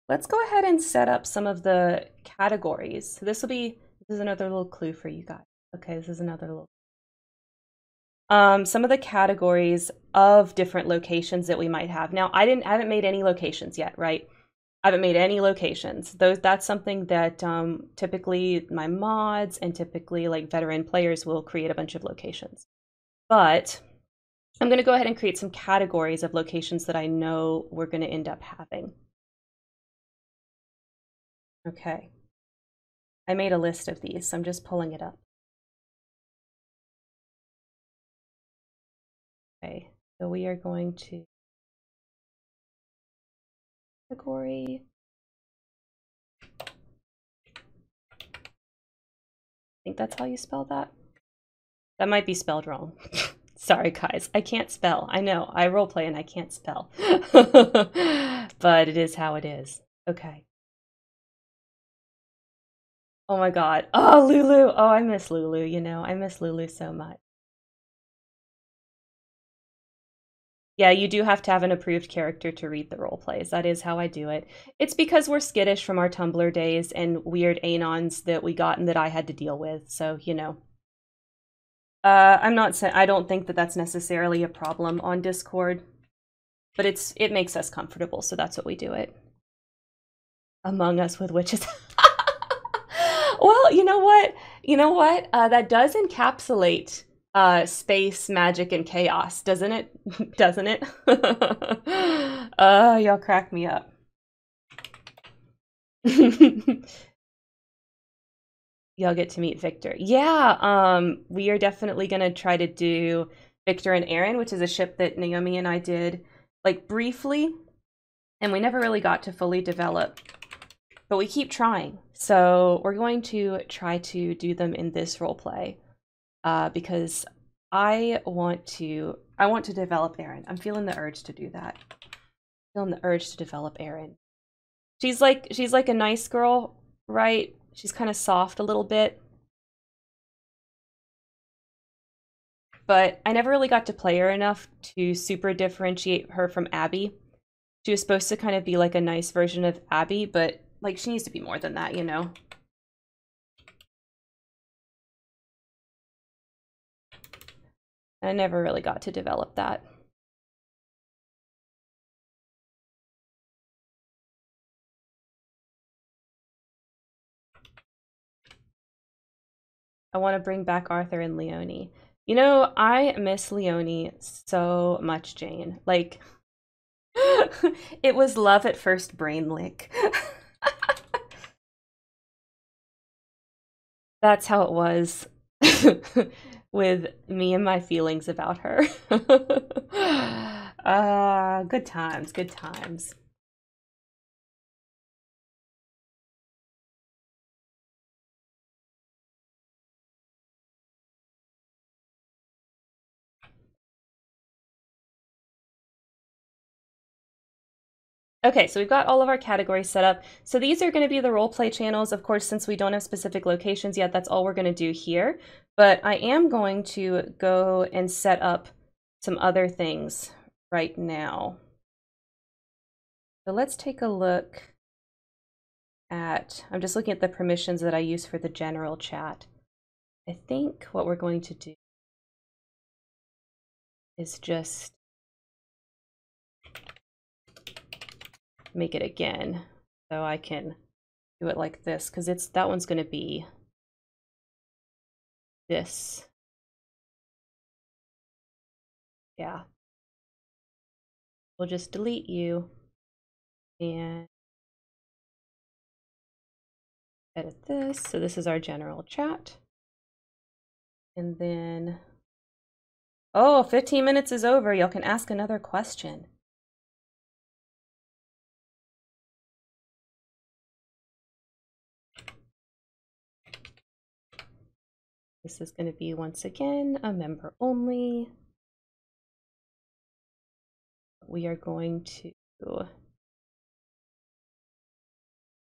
let's go ahead and set up some of the categories. So this will be, this is another little clue for you guys. Okay, this is another little. Um, some of the categories of different locations that we might have. Now, I didn't, I haven't made any locations yet, right? I haven't made any locations. Those, that's something that um, typically my mods and typically like veteran players will create a bunch of locations. But I'm gonna go ahead and create some categories of locations that I know we're gonna end up having. Okay, I made a list of these, so I'm just pulling it up. Okay, so we are going to category. I think that's how you spell that. That might be spelled wrong. Sorry guys, I can't spell. I know, I roleplay and I can't spell. But it is how it is. Okay. Oh my god. Oh, Lulu. Oh, I miss Lulu, you know. I miss Lulu so much. Yeah, you do have to have an approved character to read the role plays. That is how I do it. It's because we're skittish from our Tumblr days and weird anons that we got and that I had to deal with. So, you know. Uh, I'm not saying I don't think that that's necessarily a problem on Discord, but it's it makes us comfortable, so that's what we do it. Among Us with Witches. Well, you know what? You know what? Uh, that does encapsulate uh, space, magic, and chaos, doesn't it? Doesn't it? uh, y'all crack me up. Y'all get to meet Victor. Yeah, um, we are definitely going to try to do Victor and Aaron, which is a ship that Naomi and I did like briefly, and we never really got to fully develop. But we keep trying. So we're going to try to do them in this role play uh, because I want to I want to develop Aaron. I'm feeling the urge to do that. I'm feeling the urge to develop Aaron. She's like she's like a nice girl, right? She's kind of soft a little bit. But I never really got to play her enough to super differentiate her from Abby. She was supposed to kind of be like a nice version of Abby, but like, she needs to be more than that, you know? I never really got to develop that. I want to bring back Arthur and Leonie. You know, I miss Leonie so much, Jane. Like, it was love at first brain lick. That's how it was with me and my feelings about her. uh, good times, good times. Okay, so we've got all of our categories set up. So these are going to be the roleplay channels. Of course, since we don't have specific locations yet, that's all we're going to do here. But I am going to go and set up some other things right now. So let's take a look at, I'm just looking at the permissions that I use for the general chat. I think what we're going to do is just make it again so I can do it like this, because it's that one's going to be this. Yeah, we'll just delete you and edit this. So this is our general chat, and then oh, fifteen minutes is over. Y'all can ask another question. This is going to be, once again, a member only. We are going to,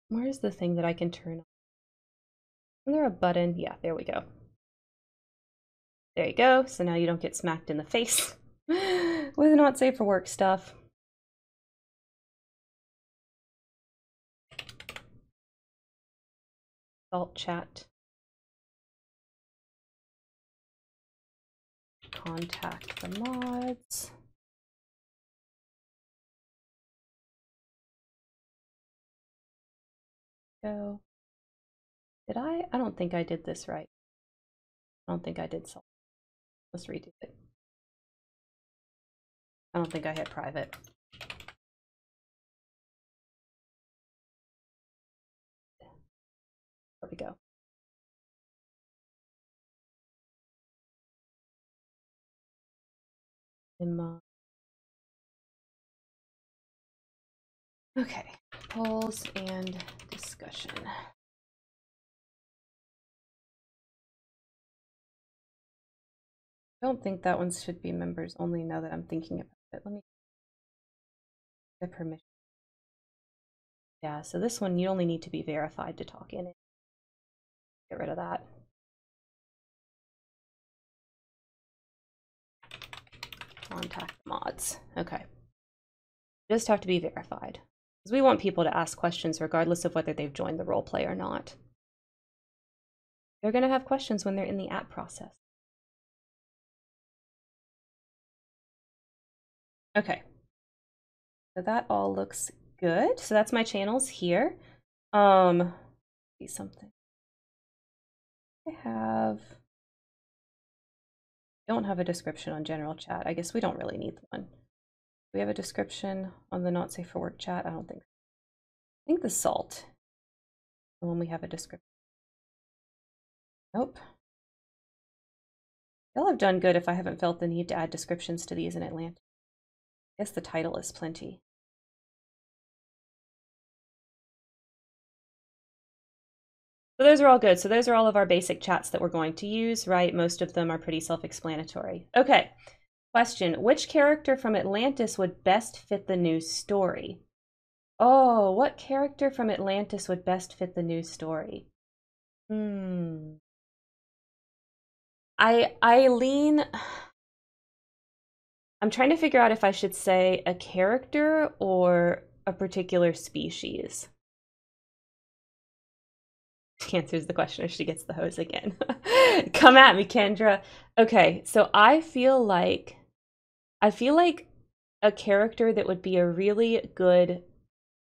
where's the thing that I can turn on? Is there a button? Yeah, there we go. There you go. So now you don't get smacked in the face with not safe for work stuff. Alt chat. Contact the mods. Go. Did I? I don't think I did this right. I don't think I did so. Let's redo it. I don't think I hit private. There we go. In my... Okay, polls and discussion. I don't think that one should be members only now that I'm thinking about it. Let me the permission. Yeah, so this one you only need to be verified to talk in it. Get rid of that. Contact mods. Okay. Just have to be verified. Because we want people to ask questions regardless of whether they've joined the role play or not. They're going to have questions when they're in the app process. Okay. So that all looks good. So that's my channels here. Um, see something. I have... don't have a description on general chat. I guess we don't really need one. We have a description on the not safe for work chat. I don't think so. I think the salt. And when we have a description. Nope. They'll have done good if I haven't felt the need to add descriptions to these in Atlantis. I guess the title is plenty. So those are all good. So those are all of our basic chats that we're going to use, right? Most of them are pretty self-explanatory. Okay, question. Which character from Atlantis would best fit the new story? Oh, what character from Atlantis would best fit the new story? Hmm. I, I lean... I'm trying to figure out if I should say a character or a particular species. She answers the question or she gets the hose again. Come at me, Kendra. Okay, so I feel like I feel like a character that would be a really good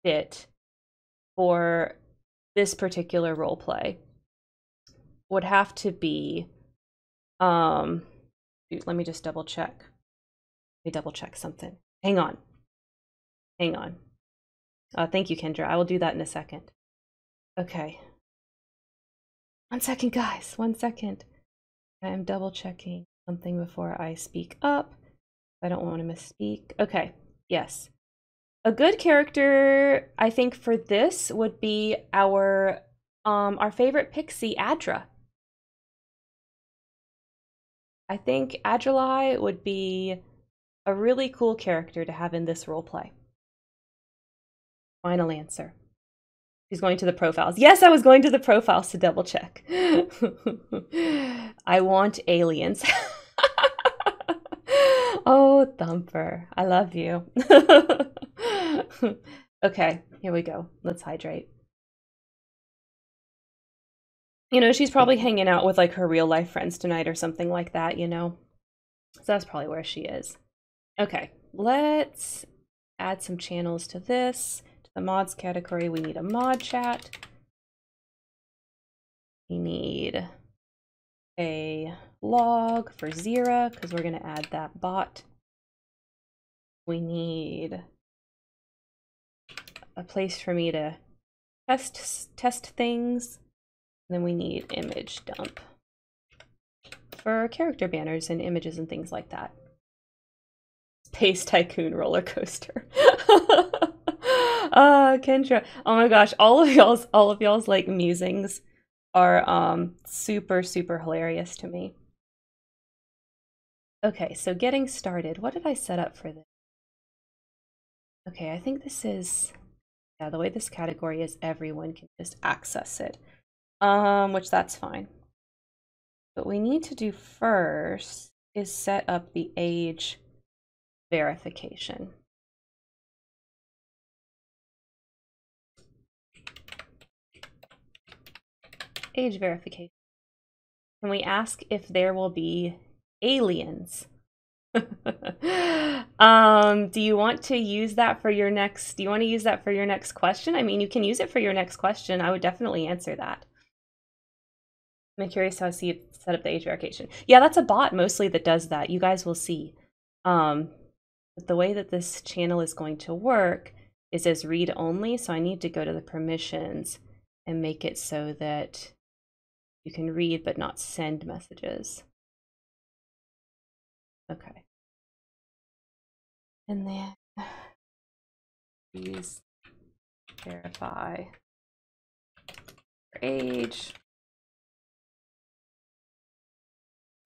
fit for this particular role play would have to be, um, let me just double check. Let me double check something. Hang on. Hang on. Uh, thank you, Kendra. I will do that in a second. Okay. One second, guys. One second. I am double checking something before I speak up. I don't want to misspeak. Okay. Yes. A good character, I think, for this would be our um our favorite pixie, Adra. I think Adralai would be a really cool character to have in this roleplay. Final answer. She's going to the profiles. Yes, I was going to the profiles to double check. I want aliens. Oh, Thumper, I love you. Okay, here we go. Let's hydrate. You know, she's probably hanging out with like her real life friends tonight or something like that, you know? So that's probably where she is. Okay, let's add some channels to this. To the mods category, we need a mod chat. We need a log for Xera, because we're going to add that bot. We need a place for me to test test things. And then we need image dump for character banners and images and things like that. Space Tycoon roller coaster. Ah, uh, Kendra. Oh my gosh, all of y'all's all of y'all's like musings are um super super hilarious to me. Okay, so getting started. What did I set up for this? Okay, I think this is, yeah, the way this category is, everyone can just access it, um, which that's fine. What we need to do first is set up the age verification. Age verification. Can we ask if there will be aliens? um, do you want to use that for your next, do you want to use that for your next question? I mean, you can use it for your next question. I would definitely answer that. I'm curious how I see it set up the age verification. Yeah, that's a bot mostly that does that. You guys will see. Um, but the way that this channel is going to work is as read only. So I need to go to the permissions and make it so that you can read but not send messages. Okay. And then please verify your age.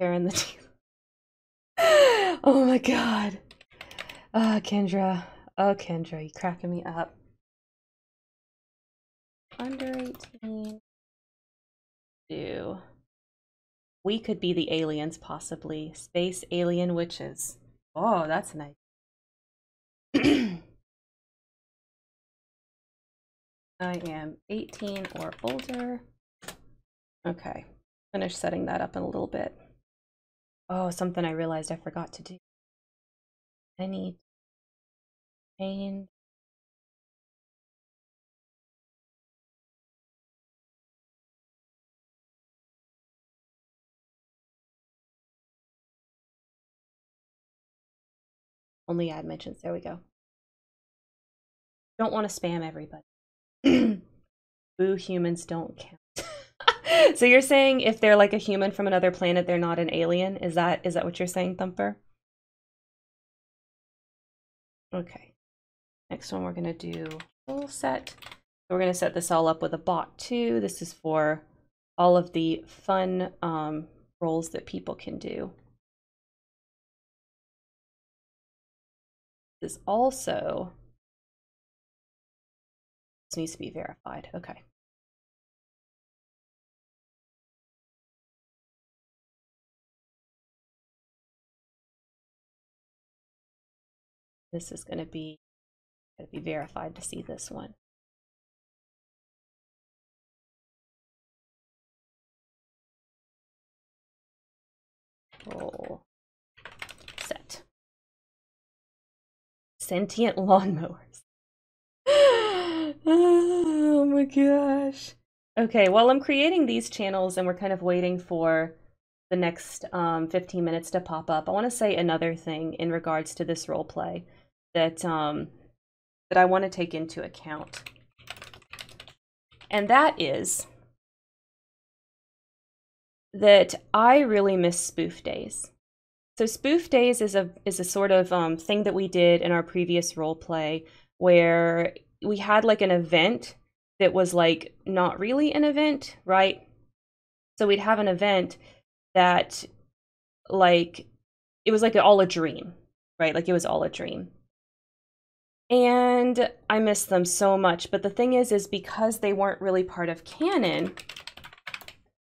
Karen the team. Oh my god. Oh, Kendra. Oh, Kendra, you cracking me up. Under eighteen. Do. We could be the aliens, possibly. Space alien witches. Oh, that's nice. I am eighteen or older. Okay. Finish setting that up in a little bit. Oh, something I realized I forgot to do. I need to change. Only add mentions. There we go. Don't want to spam everybody. Boo, humans don't count. So you're saying if they're like a human from another planet, they're not an alien? Is that is that what you're saying, Thumper? Okay. Next one, we're going to do full set. We're going to set this all up with a bot too. This is for all of the fun um, roles that people can do. This also needs to be verified. Okay. This is going to be going to be verified to see this one. Roll. Sentient lawnmowers. Oh my gosh. Okay, well, I'm creating these channels and we're kind of waiting for the next um, fifteen minutes to pop up. I want to say another thing in regards to this role play that, um, that I want to take into account. And that is that I really miss spoof days. So spoof days is a is a sort of um, thing that we did in our previous role play where we had like an event that was like not really an event, right? So we'd have an event that like it was like all a dream, right? Like it was all a dream. And I miss them so much. But the thing is, is because they weren't really part of canon,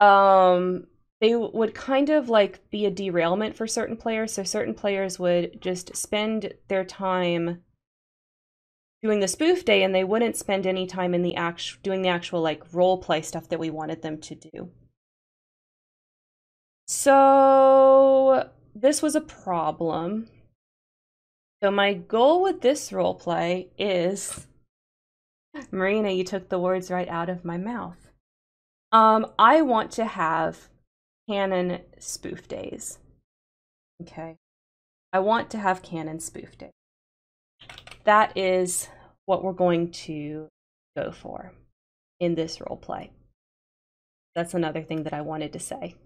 um, they would kind of like be a derailment for certain players. So certain players would just spend their time doing the spoof day and they wouldn't spend any time in the act doing the actual like role play stuff that we wanted them to do. So this was a problem. So my goal with this role play is, Marina, you took the words right out of my mouth. Um, I want to have canon spoof days. Okay. I want to have canon spoof days. That is what we're going to go for in this role play. That's another thing that I wanted to say.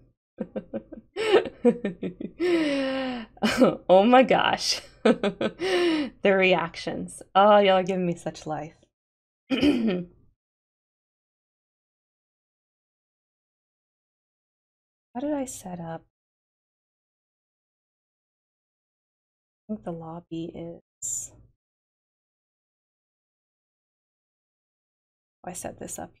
Oh my gosh. The reactions. Oh, y'all are giving me such life. How did I set up? I think the lobby is... Oh, I set this up.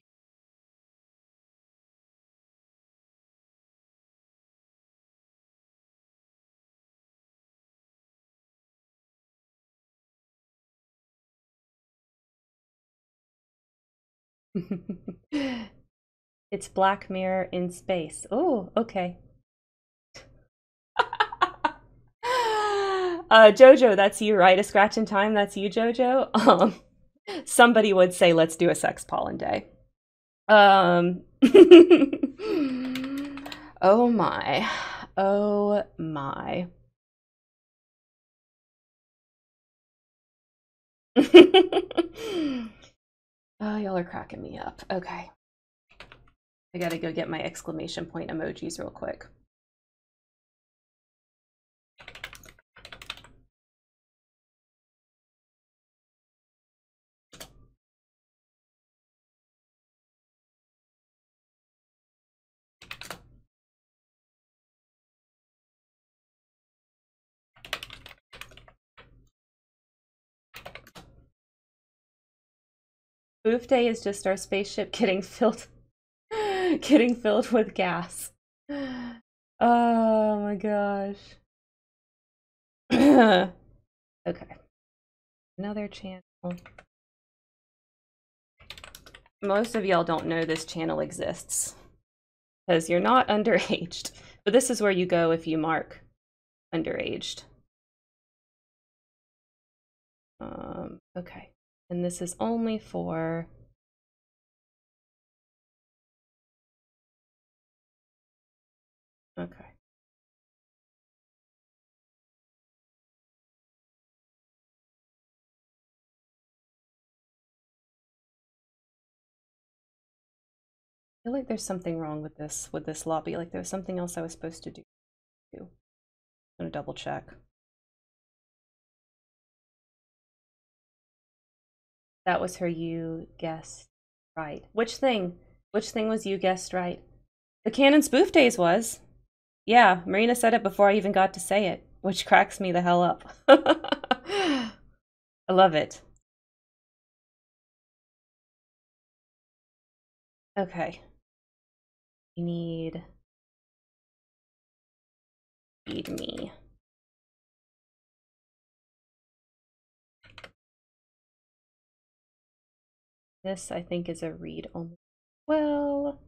It's Black Mirror in space. Oh, okay. uh, Jojo, that's you, right? A scratch in time, that's you, Jojo. Um, somebody would say, let's do a sex pollen day. Um, oh my, oh my. Oh, y'all are cracking me up. Okay. I gotta go get my exclamation point emojis real quick. Spoof day is just our spaceship getting filled getting filled with gas. Oh my gosh. Okay. Another channel. Most of y'all don't know this channel exists because you're not underaged. But this is where you go if you mark underaged. Um, okay. And this is only for okay. I feel like there's something wrong with this with this lobby. Like there was something else I was supposed to do. I'm gonna double check. That was her you guessed right. Which thing? Which thing was you guessed right? The canon spoof days was. Yeah, Marina said it before I even got to say it, which cracks me the hell up. I love it. Okay. We need... Feed me. This, I think, is a read only. Well,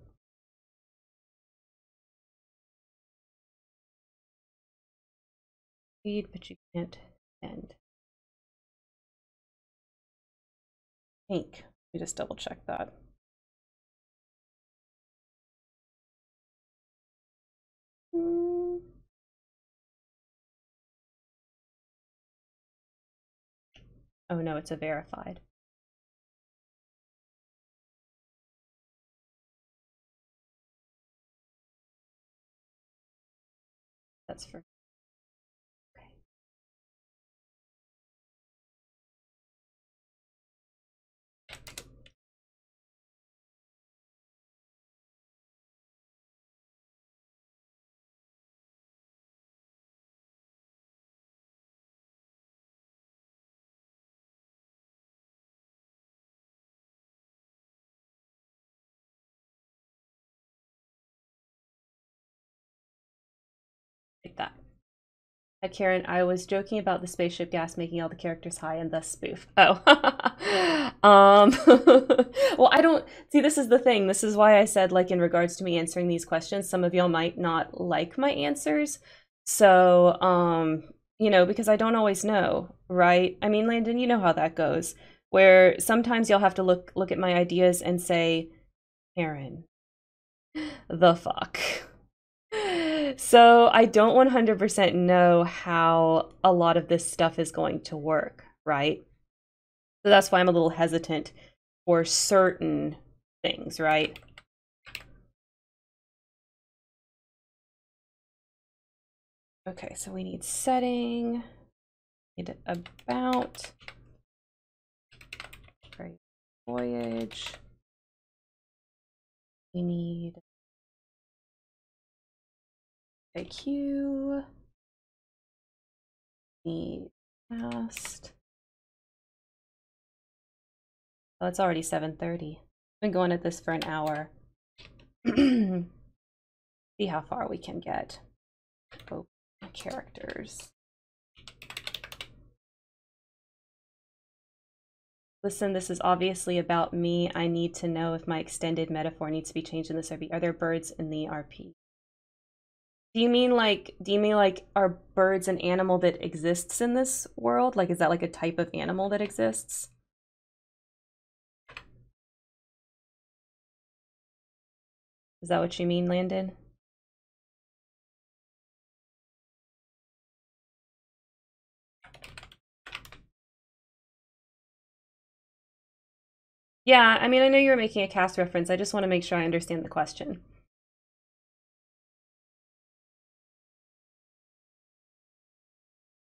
read, but you can't end. I think. Let me just double check that. Oh no, it's a verified. That's for okay. That. Hi Karen, I was joking about the spaceship gas making all the characters high and thus spoof. Oh. um, well, I don't, see, this is the thing. This is why I said, like, in regards to me answering these questions, some of y'all might not like my answers. So, um, you know, because I don't always know, right? I mean, Landon, you know how that goes, where sometimes y'all have to look, look at my ideas and say, Karen, the fuck. So I don't one hundred percent know how a lot of this stuff is going to work, right? So that's why I'm a little hesitant for certain things, right? Okay, so we need setting, we need about, Freya's Voyage, we need I Q, the past. Oh, it's already seven thirty. I've been going at this for an hour. See how far we can get. Open characters. Listen, this is obviously about me. I need to know if my extended metaphor needs to be changed in this R P. Are there birds in the R P? Do you mean like, do you mean like, are birds an animal that exists in this world? Like, is that like a type of animal that exists? Is that what you mean, Landon? Yeah, I mean, I know you were making a Cass reference. I just want to make sure I understand the question.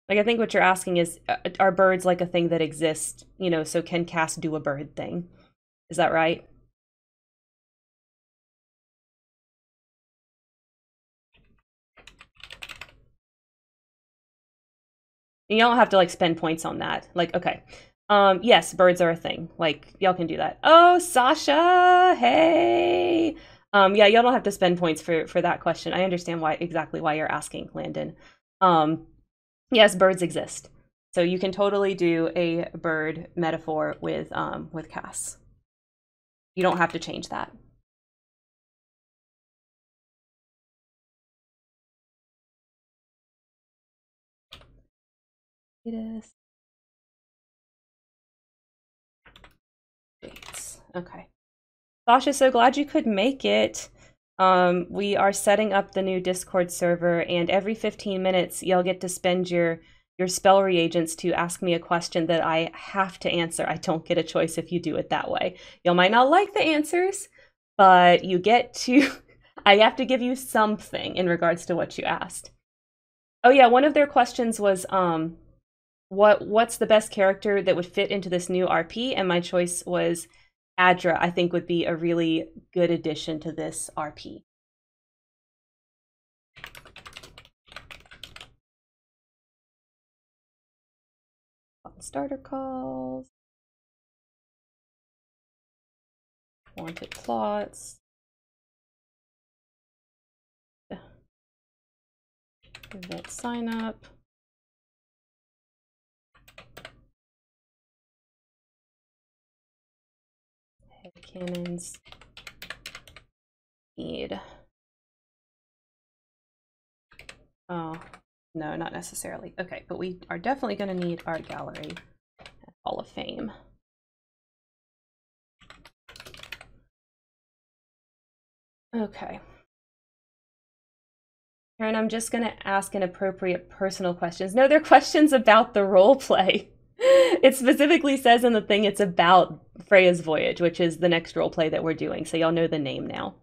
Like, I think what you're asking is, are birds like a thing that exists, you know, so can Cass do a bird thing? Is that right? And y'all don't have to, like, spend points on that. Like, okay. Um, yes, birds are a thing. Like, y'all can do that. Oh, Sasha! Hey! Um, yeah, y'all don't have to spend points for, for that question. I understand why exactly why you're asking, Landon. Um... Yes, birds exist. So you can totally do a bird metaphor with um with Cass. You don't have to change that. It is. Okay. Sasha, so glad you could make it. Um, we are setting up the new Discord server, and every fifteen minutes, you'll get to spend your, your spell reagents to ask me a question that I have to answer. I don't get a choice if you do it that way. You might not like the answers, but you get to, I have to give you something in regards to what you asked. Oh yeah, one of their questions was, um, what, what's the best character that would fit into this new R P? And my choice was Adra, I think, would be a really good addition to this R P. Starter calls. Wanted plots. Event sign up. Cannons need. Oh, no, not necessarily. Okay, but we are definitely going to need art gallery and Hall of Fame. Okay. Aaron, I'm just going to ask inappropriate personal questions. No, they're questions about the role play. It specifically says in the thing it's about Freya's Voyage, which is the next role play that we're doing. So y'all know the name now.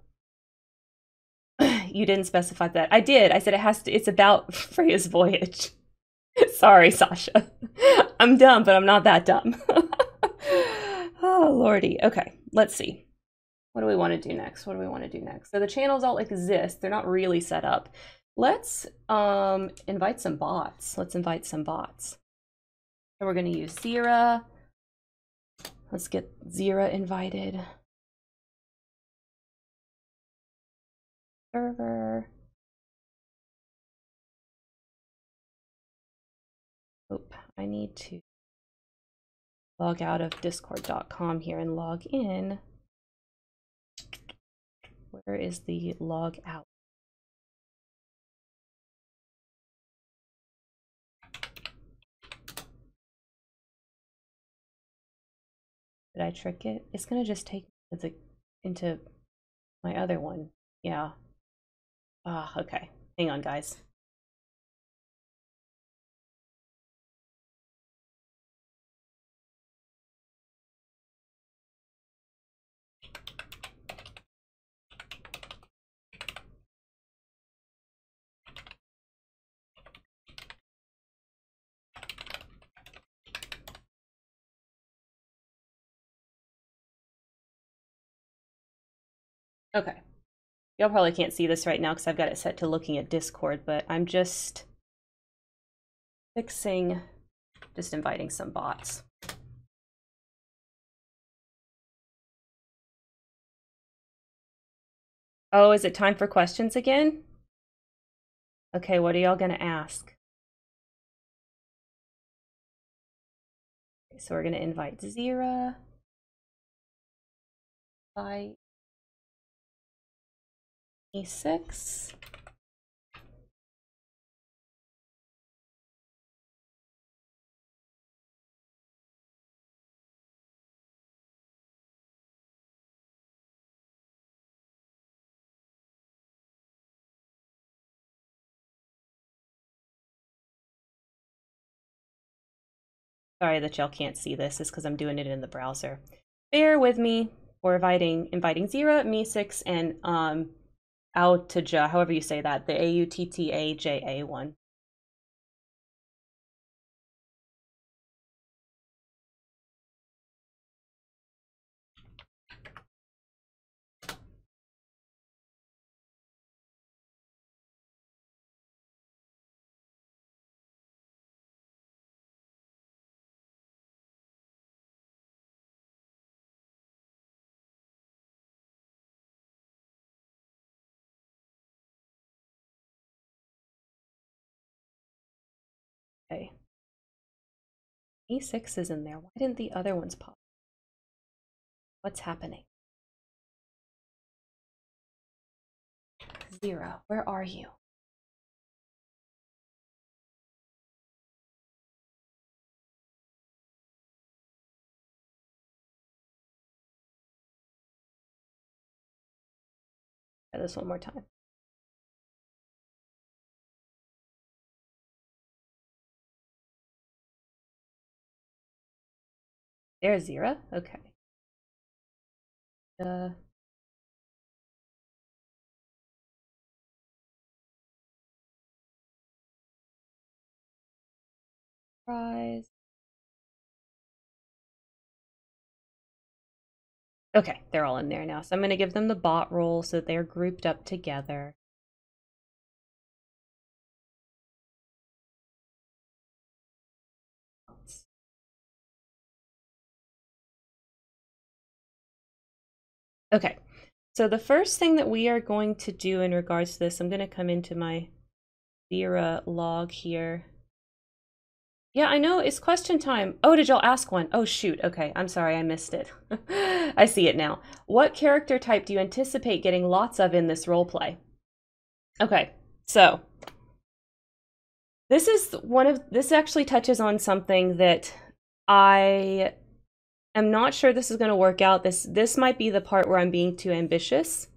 You didn't specify that. I did. I said it has to. It's about Freya's Voyage. Sorry, Sasha. I'm dumb, but I'm not that dumb. Oh, Lordy. Okay, let's see. What do we want to do next? What do we want to do next? So the channels all exist. They're not really set up. Let's um, invite some bots. Let's invite some bots. So we're going to use Zera. Let's get Zera invited. Server. Oop, I need to log out of discord dot com here and log in. Where is the log out? Did I trick it? It's going to just take me the, into my other one. Yeah. Ah, oh, okay. Hang on, guys. Okay, y'all probably can't see this right now because I've got it set to looking at Discord, but I'm just fixing, just inviting some bots. Oh, is it time for questions again? Okay, what are y'all gonna ask? Okay, so we're gonna invite Zera. Bye. Six. Sorry that y'all can't see this. It's because I'm doing it in the browser. Bear with me for inviting inviting Zera, me six, and um. Autaja, however you say that, the A U T T A J A one. Okay. E six is in there. Why didn't the other ones pop? What's happening? Zero, where are you? Try this one more time. There's Zera, okay. Uh, prize. Okay, they're all in there now. So I'm going to give them the bot role so that they're grouped up together. Okay, so the first thing that we are going to do in regards to this, I'm going to come into my Zera log here. Yeah, I know, it's question time. Oh, did y'all ask one? Oh, shoot. Okay, I'm sorry, I missed it. I see it now. What character type do you anticipate getting lots of in this roleplay? Okay, so this is one of, this actually touches on something that I... I'm not sure this is going to work out. This this might be the part where I'm being too ambitious.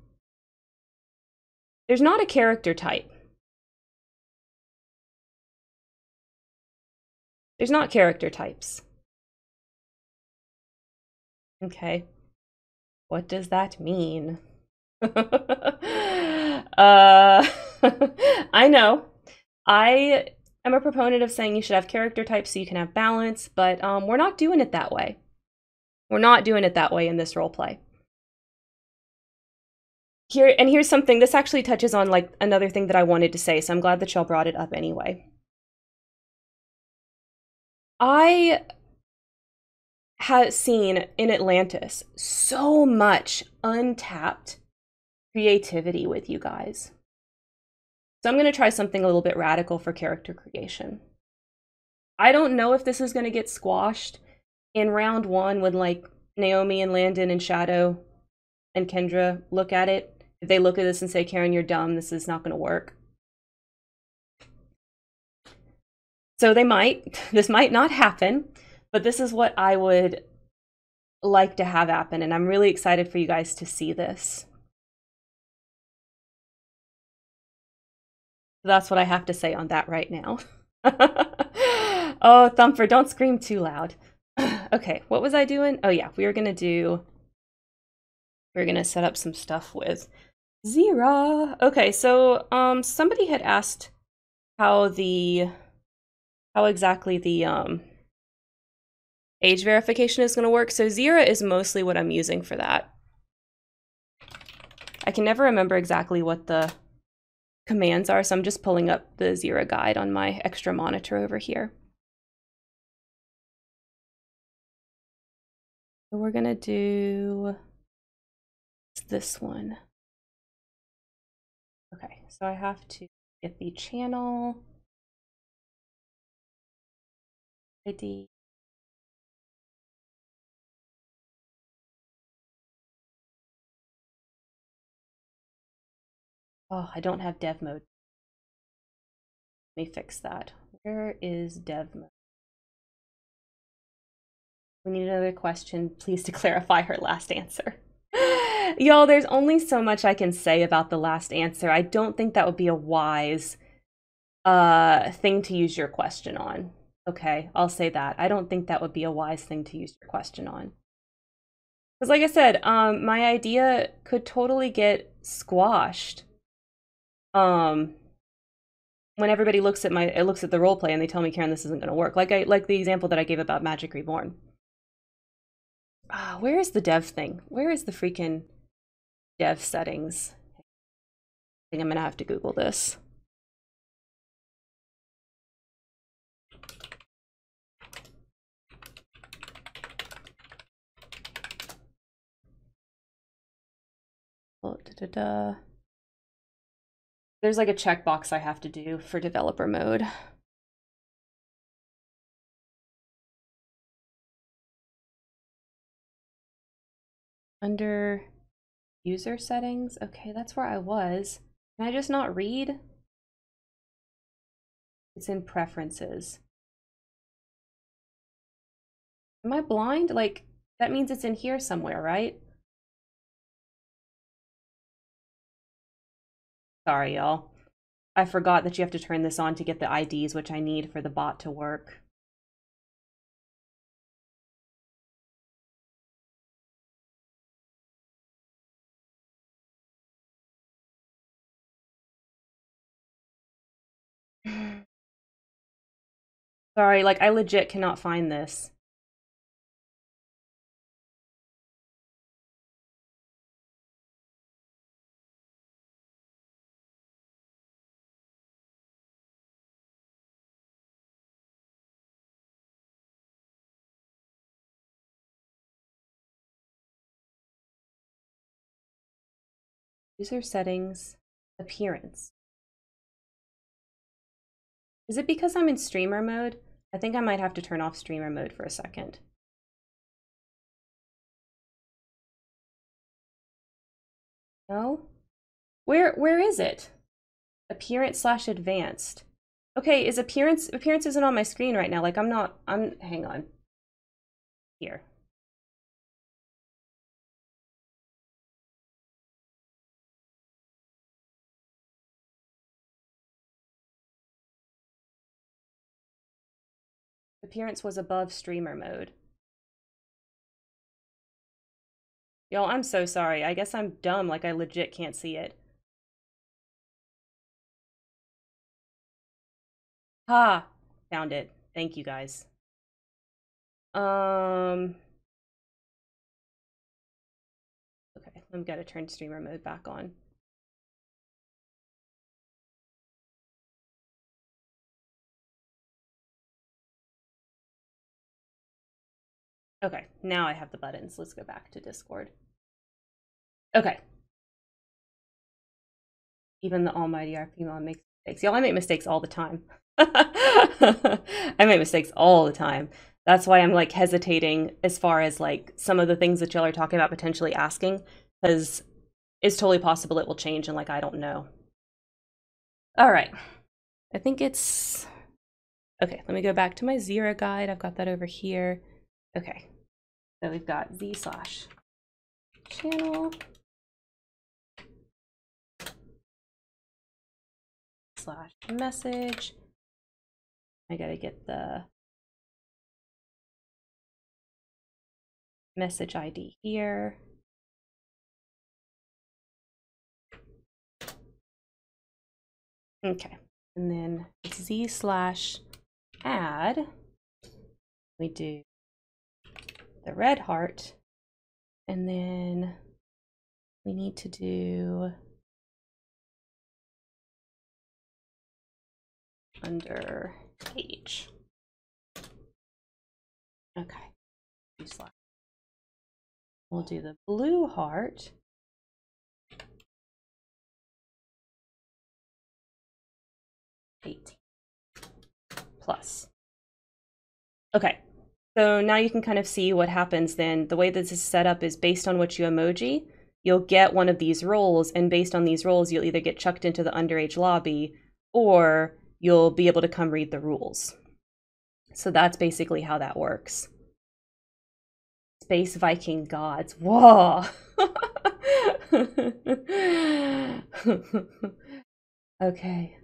There's not a character type. There's not character types. Okay. What does that mean? uh, I know. I am a proponent of saying you should have character types so you can have balance, but um, we're not doing it that way. We're not doing it that way in this roleplay. Here, and here's something, this actually touches on like another thing that I wanted to say, so I'm glad that y'all brought it up anyway. I have seen in Atlantis so much untapped creativity with you guys. So I'm going to try something a little bit radical for character creation. I don't know if this is going to get squashed in round one when like Naomi and Landon and Shadow and Kingdra look at it. If they look at this and say, Karen, you're dumb, this is not going to work. So they might, this might not happen, but this is what I would like to have happen, and I'm really excited for you guys to see this. That's what I have to say on that right now. Oh, Thumper, don't scream too loud. Okay, what was I doing? Oh yeah, we were gonna do, we we're gonna set up some stuff with Xera. Okay, so um, somebody had asked how the, how exactly the um, age verification is gonna work. So Xera is mostly what I'm using for that. I can never remember exactly what the commands are, so I'm just pulling up the Xera guide on my extra monitor over here. So we're gonna do this one. Okay, so I have to get the channel I D. Oh, I don't have dev mode. Let me fix that. Where is dev mode? We need another question, please, to clarify her last answer. Y'all, there's only so much I can say about the last answer. I don't think that would be a wise uh, thing to use your question on. Okay, I'll say that. I don't think that would be a wise thing to use your question on. Because like I said, um, my idea could totally get squashed. Um, when everybody looks at my, it looks at the role play and they tell me, Karen, this isn't going to work. Like I, like the example that I gave about Magic Reborn. Ah, where is the dev thing? Where is the freaking dev settings? I think I'm going to have to Google this. Oh, da, da, da. There's like a checkbox I have to do for developer mode. Under user settings. Okay, that's where I was. Can I just not read? It's in preferences. Am I blind? Like, that means it's in here somewhere, right? Sorry, y'all. I forgot that you have to turn this on to get the I Ds, which I need for the bot to work. Sorry, like, I legit cannot find this. User settings, appearance. Is it because I'm in streamer mode? I think I might have to turn off streamer mode for a second. No? Where, where is it? Appearance slash advanced. Okay, is appearance, appearance isn't on my screen right now. Like I'm not, I'm, hang on. Here. Appearance was above streamer mode. Yo, I'm so sorry. I guess I'm dumb, like I legit can't see it. Ha! Found it. Thank you guys. Um... Okay, I'm gonna turn streamer mode back on. Okay, now I have the buttons. Let's go back to Discord. Okay. Even the almighty R P mom makes mistakes. Y'all, I make mistakes all the time. I make mistakes all the time. That's why I'm like hesitating as far as like some of the things that y'all are talking about potentially asking, because it's totally possible it will change and like I don't know. All right. I think it's... Okay, let me go back to my Xera guide. I've got that over here. Okay, so we've got v slash channel slash message. I gotta get the message I D here. Okay, and then z slash add. We do the red heart, and then we need to do under age. Okay, we'll do the blue heart, eighteen plus. Okay. So now you can kind of see what happens then. The way this is set up is based on what you emoji, you'll get one of these roles, and based on these roles, you'll either get chucked into the underage lobby or you'll be able to come read the rules. So that's basically how that works. Space Viking gods. Whoa! Okay.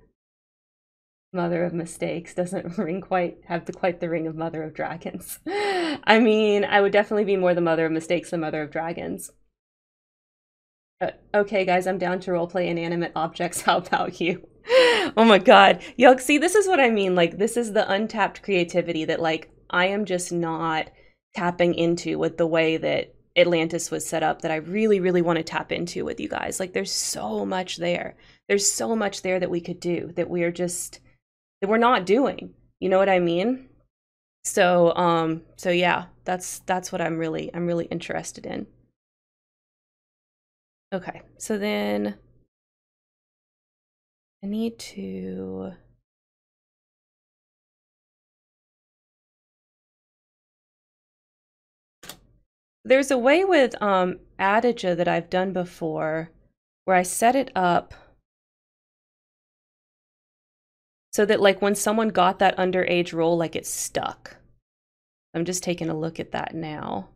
Mother of mistakes doesn't ring quite have the quite the ring of Mother of Dragons. I mean, I would definitely be more the Mother of Mistakes than Mother of Dragons. Uh, okay, guys, I'm down to roleplay inanimate objects. How about you? Oh my God, y'all! See, this is what I mean. Like, this is the untapped creativity that, like, I am just not tapping into with the way that Atlantis was set up. That I really, really want to tap into with you guys. Like, there's so much there. There's so much there that we could do. That we are just. That we're not doing, you know what I mean? So, um, so yeah, that's that's what I'm really I'm really interested in. Okay, so then I need to there's a way with um, Adra that I've done before where I set it up so that like when someone got that underage role, like it stuck. I'm just taking a look at that now.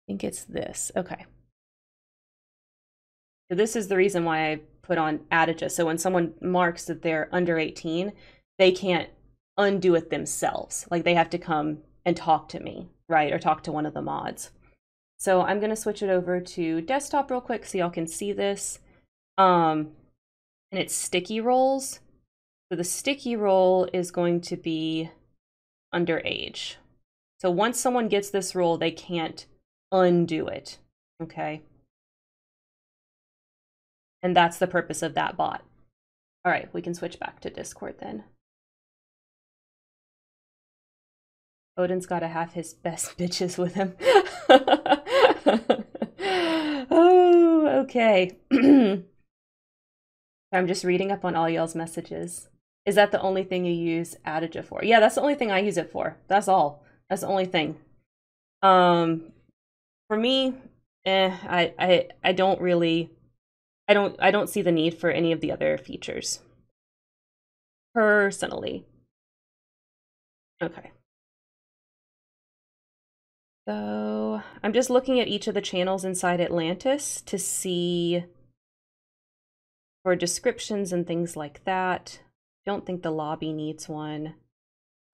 I think it's this, okay. So this is the reason why I put on Adja. So when someone marks that they're under eighteen, they can't undo it themselves. Like they have to come and talk to me, right? Or talk to one of the mods. So I'm gonna switch it over to desktop real quick so y'all can see this. Um, And it's sticky rolls. So the sticky roll is going to be underage. So once someone gets this roll, they can't undo it. Okay. And that's the purpose of that bot. All right, we can switch back to Discord then. Odin's got to have his best bitches with him. Oh, okay. I'm just reading up on all y'all's messages. Is that the only thing you use Adja for? Yeah, that's the only thing I use it for. That's all. That's the only thing. Um, for me, eh, I, I, I don't really, I don't, I don't see the need for any of the other features. Personally. Okay. So I'm just looking at each of the channels inside Atlantis to see for descriptions and things like that. I don't think the lobby needs one.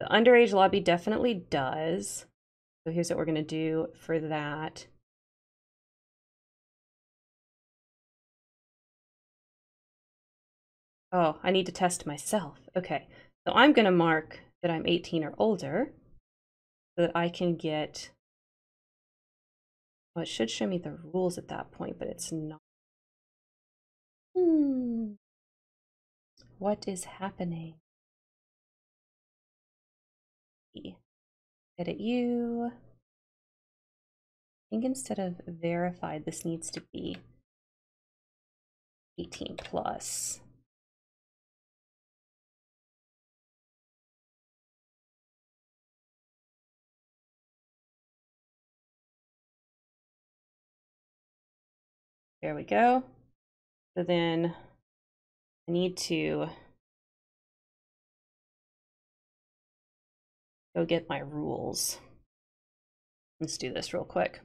The underage lobby definitely does. So here's what we're going to do for that. Oh, I need to test myself. Okay, so I'm going to mark that I'm eighteen or older so that I can get... Well, it should show me the rules at that point, but it's not. Hmm. What is happening? Edit you. I think instead of verified, this needs to be eighteen plus. There we go. So then I need to go get my rules. Let's do this real quick.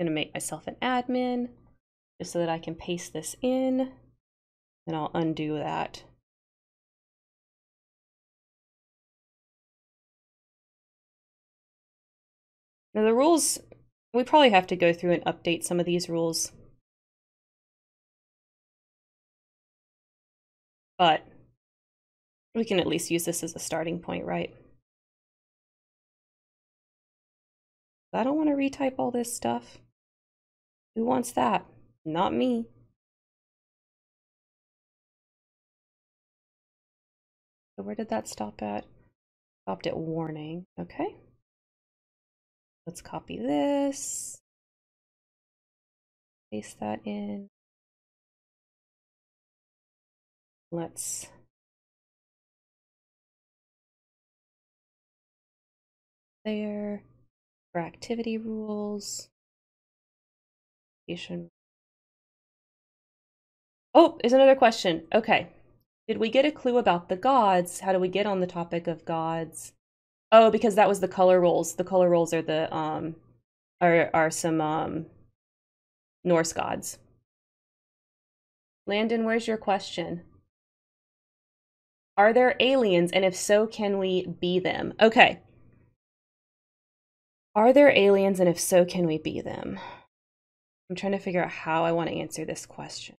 I'm gonna make myself an admin just so that I can paste this in, and I'll undo that. Now the rules, we probably have to go through and update some of these rules. But we can at least use this as a starting point, right? I don't want to retype all this stuff. Who wants that? Not me. So where did that stop at? Stopped at warning. Okay. Let's copy this, paste that in. Let's there for activity rules. Oh, there's another question. Okay. Did we get a clue about the gods? How do we get on the topic of gods? Oh, because that was the color rolls. The color rolls are the um are are some um Norse gods. Landon, where's your question? Are there aliens, and if so, can we be them? Okay. Are there aliens, and if so, can we be them? I'm trying to figure out how I want to answer this question.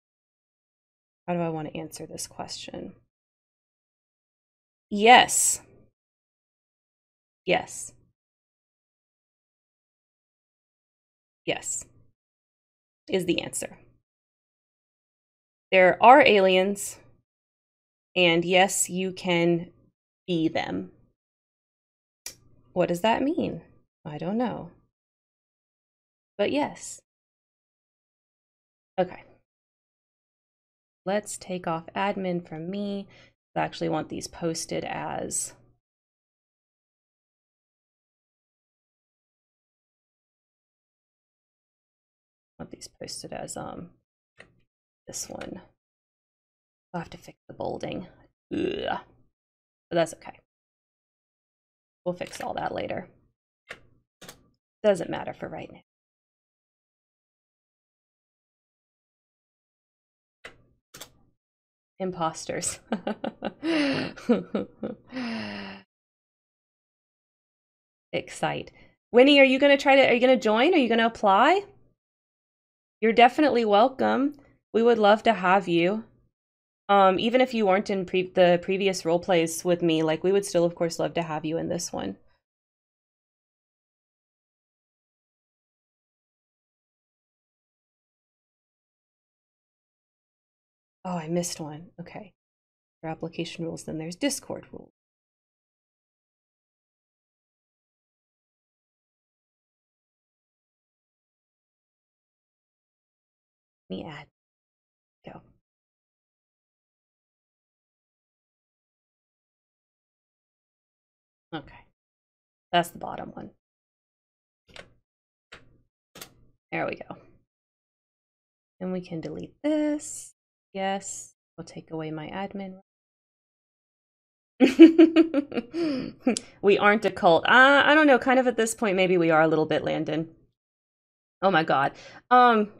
How do I want to answer this question? Yes. Yes. Yes is the answer. There are aliens, and yes, you can be them. What does that mean? I don't know. But yes. Okay. Let's take off admin from me. I actually want these posted as these posted as um this one. I'll have to fix the bolding. Ugh. But that's okay. We'll fix all that later. Doesn't matter for right now. Imposters. Excite. Winnie, are you gonna try to are you gonna join? Are you gonna apply? You're definitely welcome. We would love to have you. Um, even if you weren't in pre the previous role plays with me, like we would still, of course, love to have you in this one. Oh, I missed one. Okay. For application rules, then there's Discord rules. Me add go. Okay, that's the bottom one. There we go. And we can delete this. Yes, we'll take away my admin. We aren't a cult. Uh, I don't know. Kind of at this point, maybe we are a little bit, Landon. Oh my God. Um.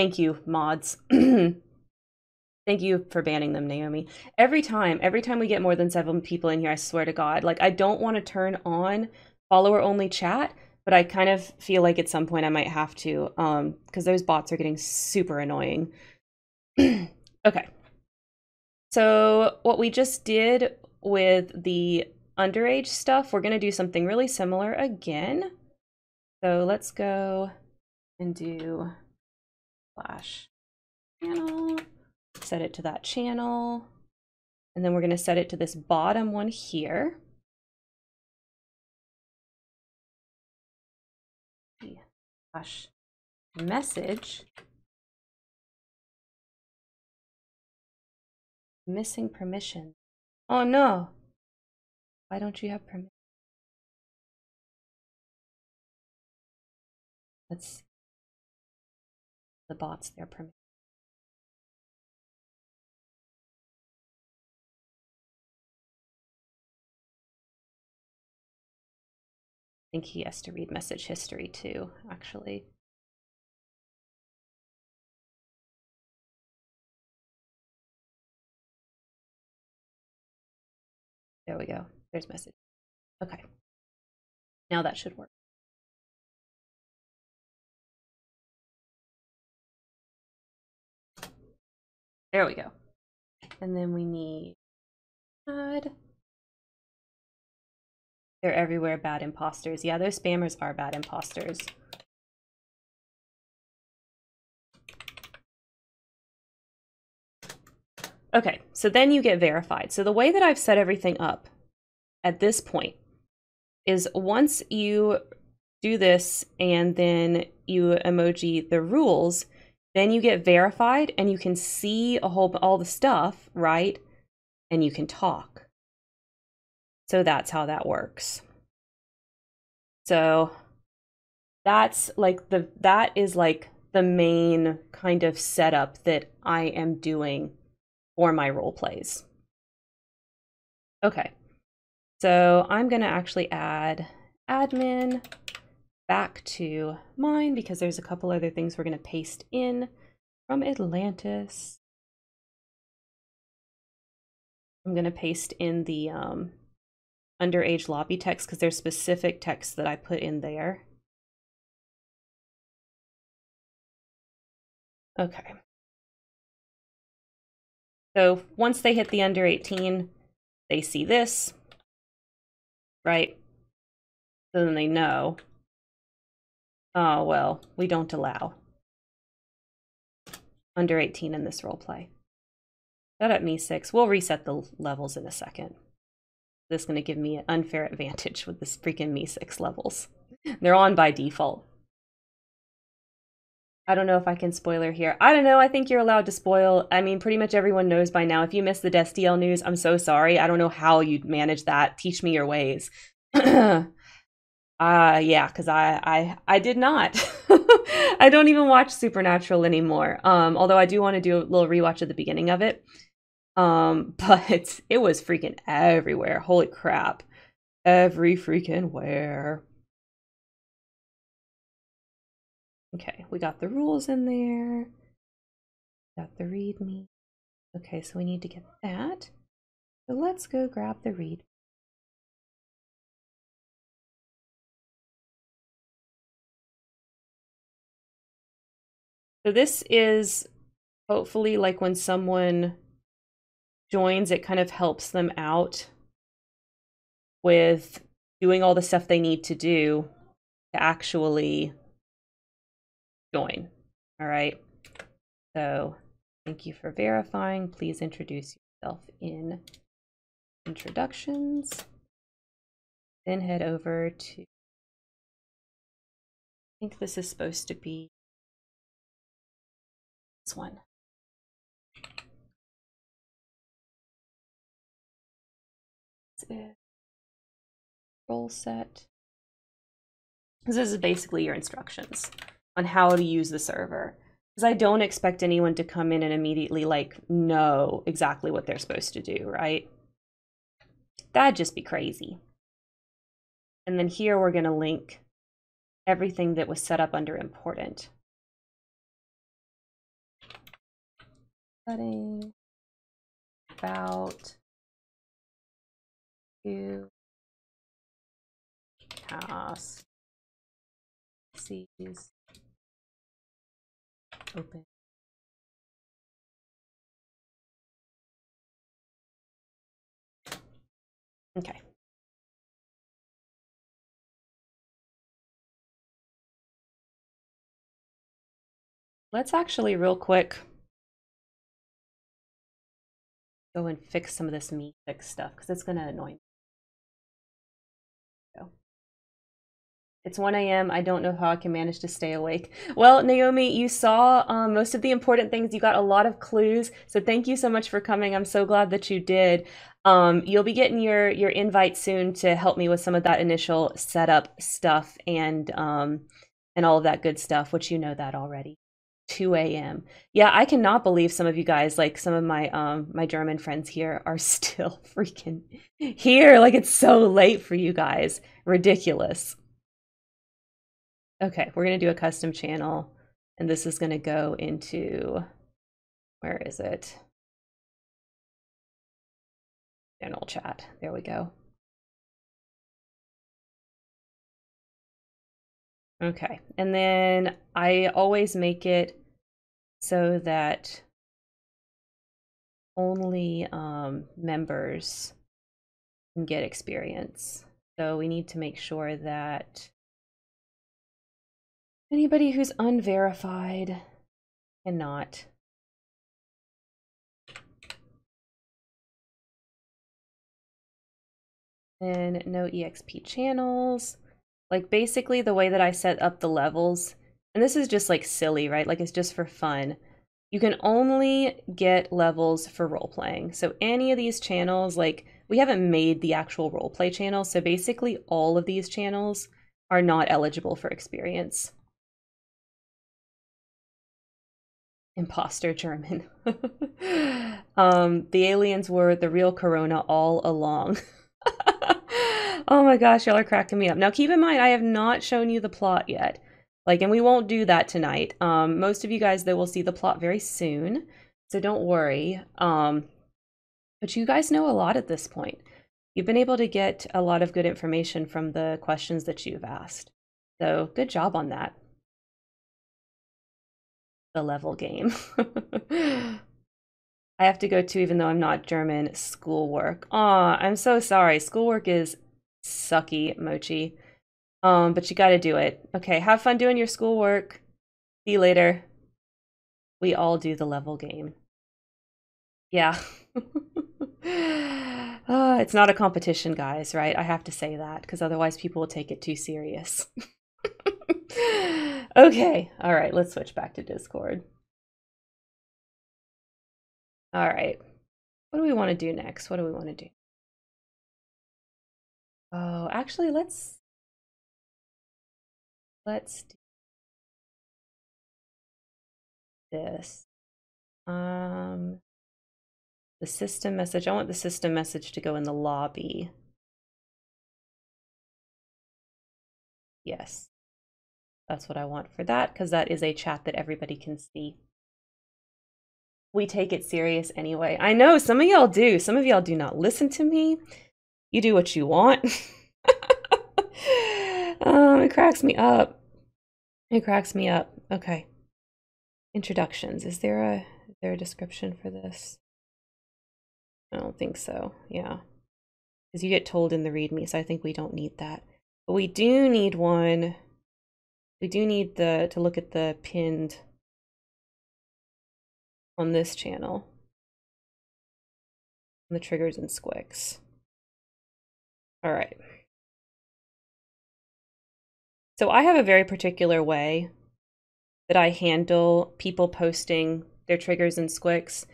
Thank you, mods. Thank you for banning them, Naomi. Every time, every time we get more than seven people in here, I swear to God, like, I don't want to turn on follower-only chat, but I kind of feel like at some point I might have to, um, because those bots are getting super annoying. Okay. So what we just did with the underage stuff, we're going to do something really similar again. So let's go and do slash channel, set it to that channel, and then we're going to set it to this bottom one here. Slash message. Missing permission. Oh no! Why don't you have permission? Let's see. The bots, their permission. I think he has to read message history too, actually. There we go. There's message. Okay. Now that should work. There we go. And then we need add. They're everywhere, bad imposters. Yeah, those spammers are bad imposters. Okay, so then you get verified. So the way that I've set everything up at this point is once you do this and then you emoji the rules, then you get verified and you can see a whole all the stuff, right? And you can talk. So that's how that works. So that's like the, that is like the main kind of setup that I am doing for my role plays. Okay. So I'm going to actually add admin back to mine because there's a couple other things we're going to paste in from Atlantis. I'm going to paste in the, um, underage lobby text because there's specific text that I put in there. Okay. So once they hit the under eighteen, they see this, right? So then they know, oh, well, we don't allow under eighteen in this role play. Shut up, me six. We'll reset the levels in a second. This is going to give me an unfair advantage with this freaking me six levels. They're on by default. I don't know if I can spoiler here. I don't know. I think you're allowed to spoil. I mean, pretty much everyone knows by now. If you missed the D S D L news, I'm so sorry. I don't know how you'd manage that. Teach me your ways. uh, yeah, because I, I, I did not. I don't even watch Supernatural anymore. Um, although I do want to do a little rewatch at the beginning of it. Um, but it was freaking everywhere. Holy crap. Every freaking where. Okay, we got the rules in there. Got the readme. Okay, so we need to get that. So let's go grab the read. So this is hopefully like when someone joins, it kind of helps them out with doing all the stuff they need to do to actually join. All right. So thank you for verifying. Please introduce yourself in introductions. Then head over to, I think this is supposed to be this one. Role set. This is basically your instructions on how to use the server, because I don't expect anyone to come in and immediately like know exactly what they're supposed to do, right? That'd just be crazy. And then here we're going to link everything that was set up under important. setting about to cast sees open. Okay. Let's actually real quick go and fix some of this meat fix stuff because it's gonna annoy me. So. It's one A M I don't know how I can manage to stay awake. Well, Naomi, you saw um, most of the important things. You got a lot of clues, so thank you so much for coming. I'm so glad that you did. Um, you'll be getting your your invite soon to help me with some of that initial setup stuff and um, and all of that good stuff, which you know that already. two A M Yeah, I cannot believe some of you guys, like some of my um my German friends here, are still freaking here. Like, it's so late for you guys. Ridiculous. Okay, we're gonna do a custom channel, and this is gonna go into, where is it? General chat. There we go. Okay, and then I always make it so that only um, members can get experience. So we need to make sure that anybody who's unverified cannot. And no E X P channels. Like, basically the way that I set up the levels, and this is just like silly, right? Like, it's just for fun. You can only get levels for role playing. So any of these channels, like, we haven't made the actual role play channel. So basically all of these channels are not eligible for experience. Imposter German. um, the aliens were the real Corona all along. Oh my gosh, y'all are cracking me up. Now keep in mind, I have not shown you the plot yet. Like, and we won't do that tonight. Um, most of you guys, though, will see the plot very soon. So don't worry. Um, but you guys know a lot at this point. You've been able to get a lot of good information from the questions that you've asked. So good job on that. The level game. I have to go to, even though I'm not German, schoolwork. Aw, I'm so sorry. Schoolwork is sucky, Mochi. Um, but you gotta do it. Okay, have fun doing your schoolwork. See you later. We all do the level game. Yeah. uh, it's not a competition, guys, right? I have to say that, because otherwise people will take it too serious. Okay, all right, let's switch back to Discord. All right, what do we want to do next? What do we want to do? Oh, actually, let's let's do this. Um, the system message. I want the system message to go in the lobby. Yes, that's what I want for that, because that is a chat that everybody can see. We take it serious anyway. I know some of y'all do. Some of y'all do not listen to me. You do what you want. um, it cracks me up. It cracks me up. Okay. Introductions. Is there a is there a description for this? I don't think so. Yeah. Because you get told in the README, so I think we don't need that. But we do need one. We do need the to look at the pinned on this channel. On the triggers and squicks. All right. So I have a very particular way that I handle people posting their triggers and squicks.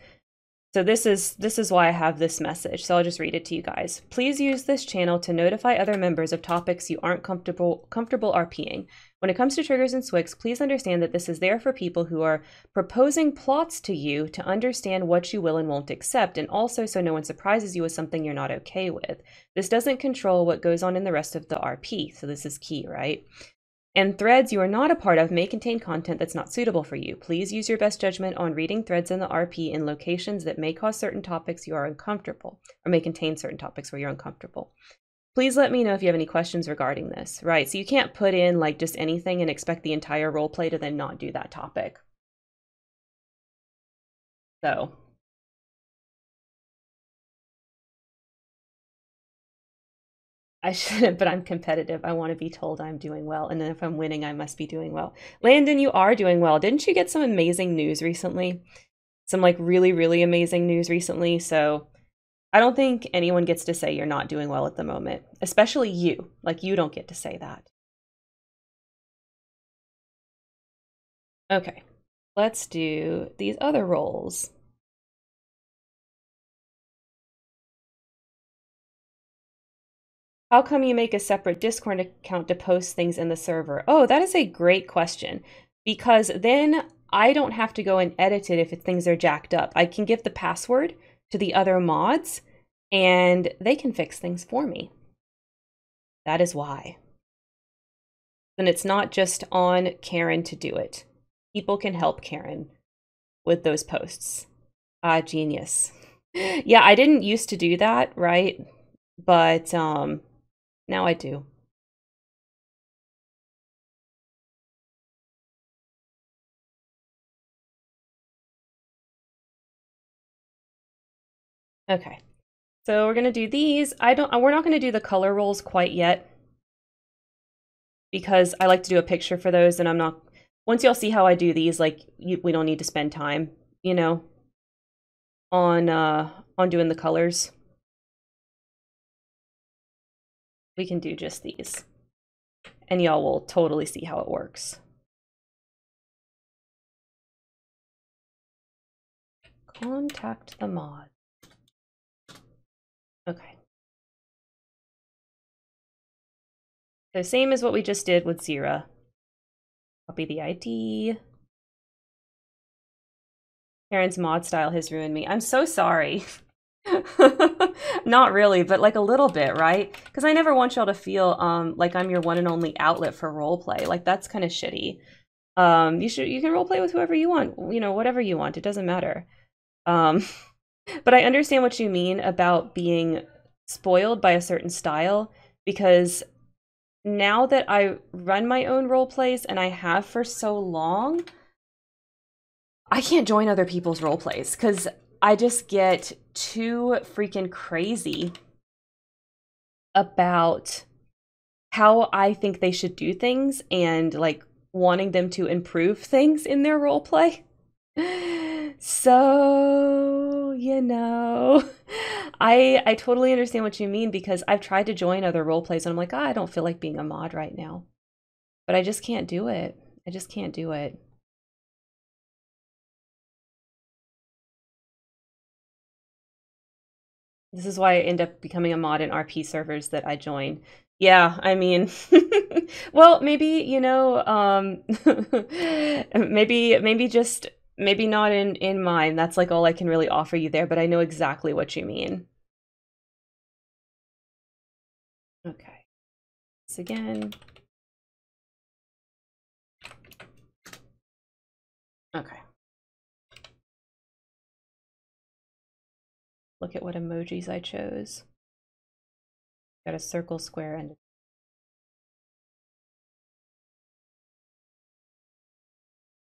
So this is this is why I have this message. So I'll just read it to you guys. Please use this channel to notify other members of topics you aren't comfortable comfortable RPing. When it comes to triggers and squicks, please understand that this is there for people who are proposing plots to you to understand what you will and won't accept, and also so no one surprises you with something you're not okay with. This doesn't control what goes on in the rest of the R P, so this is key, right? And threads you are not a part of may contain content that's not suitable for you. Please use your best judgment on reading threads in the R P in locations that may cause certain topics you are uncomfortable, or may contain certain topics where you're uncomfortable. Please let me know if you have any questions regarding this. Right, so you can't put in like just anything and expect the entire roleplay to then not do that topic. So. I shouldn't, but I'm competitive. I want to be told I'm doing well. And then if I'm winning, I must be doing well. Landon, you are doing well. Didn't you get some amazing news recently? Some like really, really amazing news recently. So I don't think anyone gets to say you're not doing well at the moment, especially you. Like you don't get to say that. Okay, let's do these other roles. How come you make a separate Discord account to post things in the server? Oh, that is a great question, because then I don't have to go and edit it if things are jacked up. I can give the password to the other mods and they can fix things for me. That is why. And it's not just on Karen to do it. People can help Karen with those posts. Ah, genius. Yeah, I didn't used to do that, right? But, um... now I do. Okay, so we're gonna do these. I don't. We're not gonna do the color rolls quite yet because I like to do a picture for those, and I'm not. Once y'all see how I do these, like you, we don't need to spend time, you know, on uh, on doing the colors. We can do just these, and y'all will totally see how it works. Contact the mod. Okay. So same as what we just did with Xera. Copy the I D. Karen's mod style has ruined me. I'm so sorry. Not really, but like a little bit, right? Because I never want y'all to feel um, like I'm your one and only outlet for roleplay. Like that's kind of shitty. Um, you should, you can roleplay with whoever you want, you know, whatever you want. It doesn't matter. Um, but I understand what you mean about being spoiled by a certain style, because now that I run my own roleplays, and I have for so long, I can't join other people's roleplays because I just get too freaking crazy about how I think they should do things and like wanting them to improve things in their role play. So, you know, I I totally understand what you mean, because I've tried to join other role plays and I'm like, oh, I don't feel like being a mod right now, but I just can't do it. I just can't do it. This is why I end up becoming a mod in R P servers that I join. Yeah, I mean, well, maybe, you know, um, maybe, maybe just, maybe not in, in mine. That's like all I can really offer you there, but I know exactly what you mean. Okay. So again. Okay. Look at what emojis I chose. Got a circle, square, and...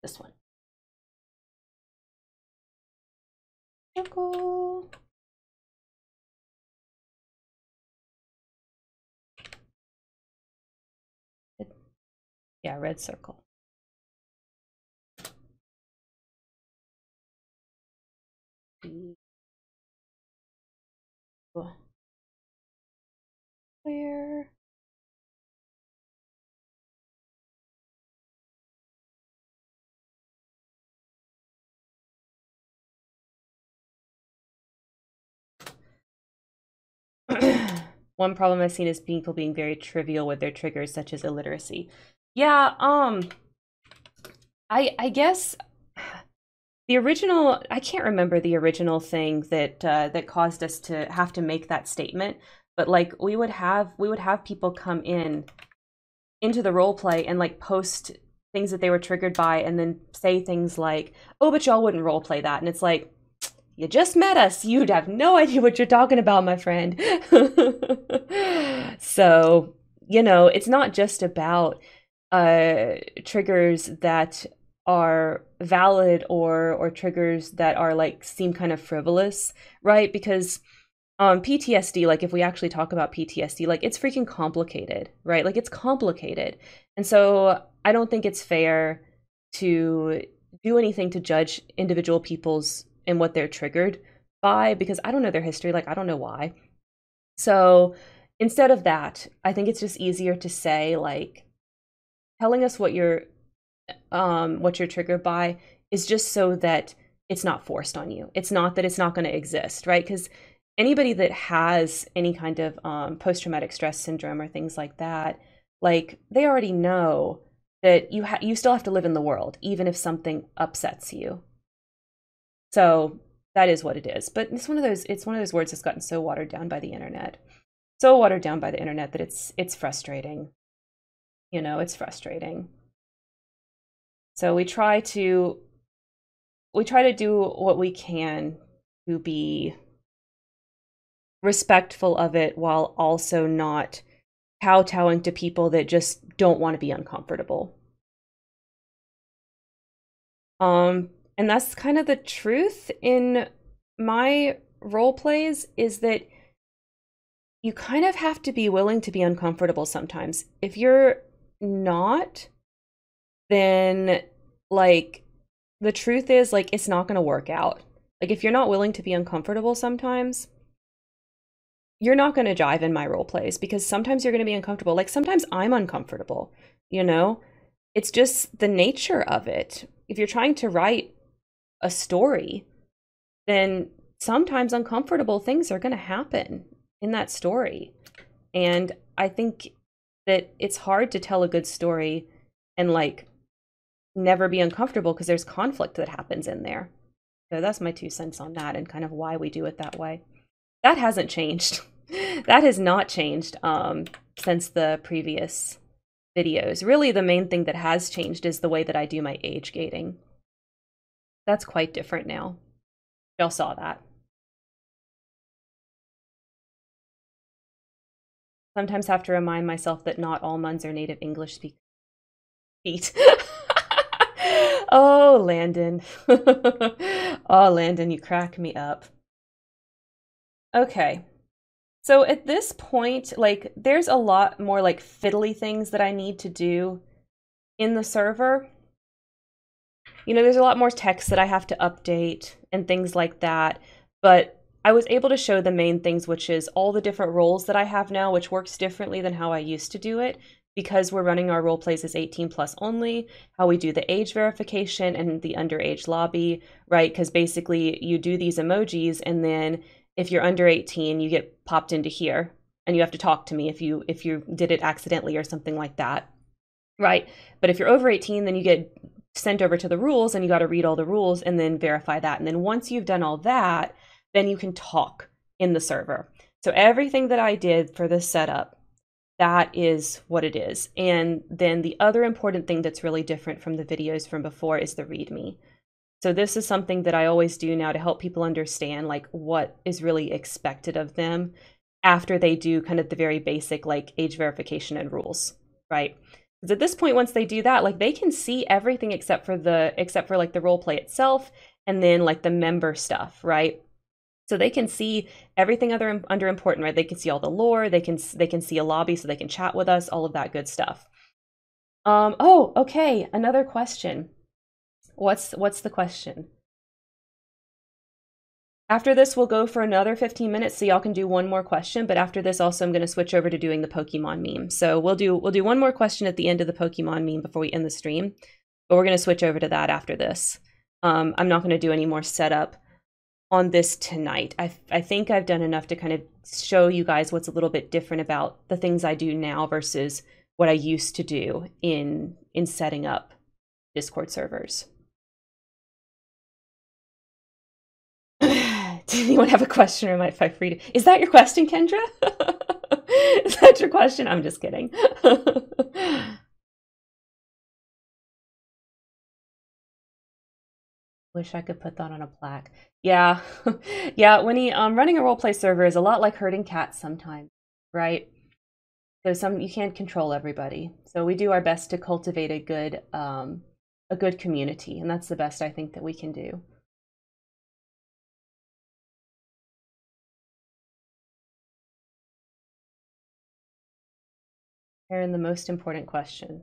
this one. Circle. Yeah, red circle. Where? One problem I've seen is people being very trivial with their triggers, such as illiteracy. Yeah, um, I I guess. The original, I can't remember the original thing that uh, that caused us to have to make that statement, but like we would have we would have people come in into the role play and like post things that they were triggered by and then say things like, oh, but y'all wouldn't role play that. And it's like, you just met us. You'd have no idea what you're talking about, my friend. So, you know, it's not just about uh, triggers that are valid or or triggers that are like seem kind of frivolous, right? Because um, P T S D, like if we actually talk about P T S D, like it's freaking complicated, right? Like it's complicated. And so I don't think it's fair to do anything to judge individual people's and what they're triggered by, because I don't know their history, like I don't know why. So instead of that, I think it's just easier to say, like, telling us what you're um what you're triggered by is just so that it's not forced on you. It's not that it's not going to exist, right? Because anybody that has any kind of um post-traumatic stress syndrome or things like that, like they already know that you ha you still have to live in the world even if something upsets you. So that is what it is. But it's one of those it's one of those words that's gotten so watered down by the internet. So watered down by the internet that it's it's frustrating. You know, it's frustrating. So we try to we try to do what we can to be respectful of it while also not kowtowing to people that just don't want to be uncomfortable. Um And that's kind of the truth in my role plays, is that you kind of have to be willing to be uncomfortable sometimes. If you're not, then like the truth is like it's not going to work out. Like if you're not willing to be uncomfortable sometimes, you're not going to jive in my role plays, because sometimes you're going to be uncomfortable. Like sometimes I'm uncomfortable, you know? It's just the nature of it. If you're trying to write a story, then sometimes uncomfortable things are going to happen in that story. And I think that it's hard to tell a good story and like never be uncomfortable, because there's conflict that happens in there. So that's my two cents on that and kind of why we do it that way. That hasn't changed. That has not changed um, since the previous videos. Really, the main thing that has changed is the way that I do my age gating. That's quite different now. Y'all saw that. Sometimes have to remind myself that not all Muns are native English speakers. Oh, Landon. Oh, Landon, you crack me up. Okay. So at this point, like, there's a lot more like fiddly things that I need to do in the server. You know, there's a lot more text that I have to update and things like that, but I was able to show the main things, which is all the different roles that I have now, which works differently than how I used to do it, because we're running our role plays as eighteen plus only, how we do the age verification and the underage lobby, right? Because basically you do these emojis, and then if you're under eighteen, you get popped into here and you have to talk to me if you if you did it accidentally or something like that, right? But if you're over eighteen, then you get sent over to the rules, and you got to read all the rules and then verify that. And then once you've done all that, then you can talk in the server. So everything that I did for this setup, that is what it is. And then the other important thing that's really different from the videos from before is the README. So this is something that I always do now to help people understand like what is really expected of them after they do kind of the very basic like age verification and rules, right? Because at this point, once they do that, like they can see everything except for the except for like the role play itself, and then like the member stuff, right? So they can see everything other under important, right? They can see all the lore, they can they can see a lobby, so they can chat with us, all of that good stuff. Um. Oh, okay. Another question. What's what's the question? After this, we'll go for another fifteen minutes, so y'all can do one more question. But after this, also, I'm going to switch over to doing the Pokemon meme. So we'll do we'll do one more question at the end of the Pokemon meme before we end the stream. But we're going to switch over to that after this. Um, I'm not going to do any more setup on this tonight. I I think I've done enough to kind of show you guys what's a little bit different about the things I do now versus what I used to do in in setting up Discord servers. Does anyone have a question, or am I free to? Is that your question, Kendra? Is that your question? I'm just kidding. Wish I could put that on a plaque. Yeah. Yeah, when he um running a roleplay server is a lot like herding cats sometimes, right? There's some you can't control everybody. So we do our best to cultivate a good um a good community, and that's the best I think that we can do. Aaron, the most important question.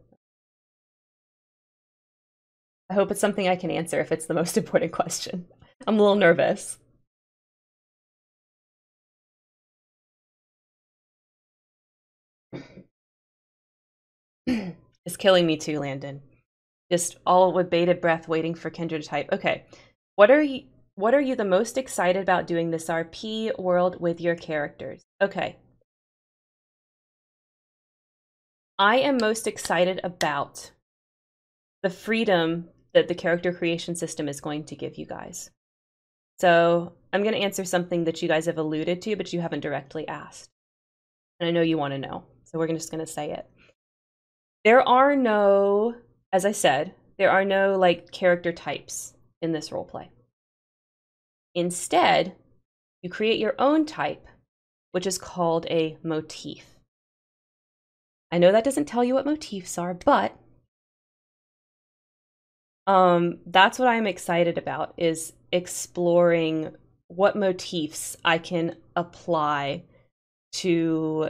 I hope it's something I can answer if it's the most important question. I'm a little nervous. It's killing me too, Landon. Just all with bated breath waiting for Kingdra to type. Okay. What are you what are you the most excited about doing this R P world with your characters? Okay. I am most excited about the freedom that the character creation system is going to give you guys. So I'm going to answer something that you guys have alluded to, but you haven't directly asked. And I know you want to know, so we're just going to say it. There are no, as I said, there are no like character types in this roleplay. Instead, you create your own type, which is called a motif. I know that doesn't tell you what motifs are, but um, that's what I'm excited about, is exploring what motifs I can apply to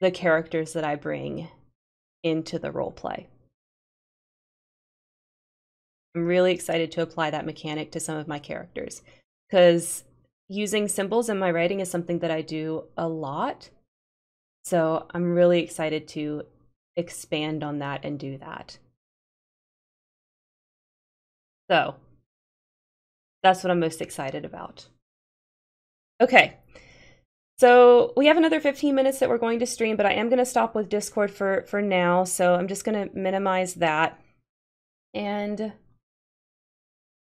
the characters that I bring into the roleplay. I'm really excited to apply that mechanic to some of my characters, because using symbols in my writing is something that I do a lot. So I'm really excited to expand on that and do that. So that's what I'm most excited about. Okay, so we have another fifteen minutes that we're going to stream, but I am going to stop with Discord for, for now. So I'm just going to minimize that. And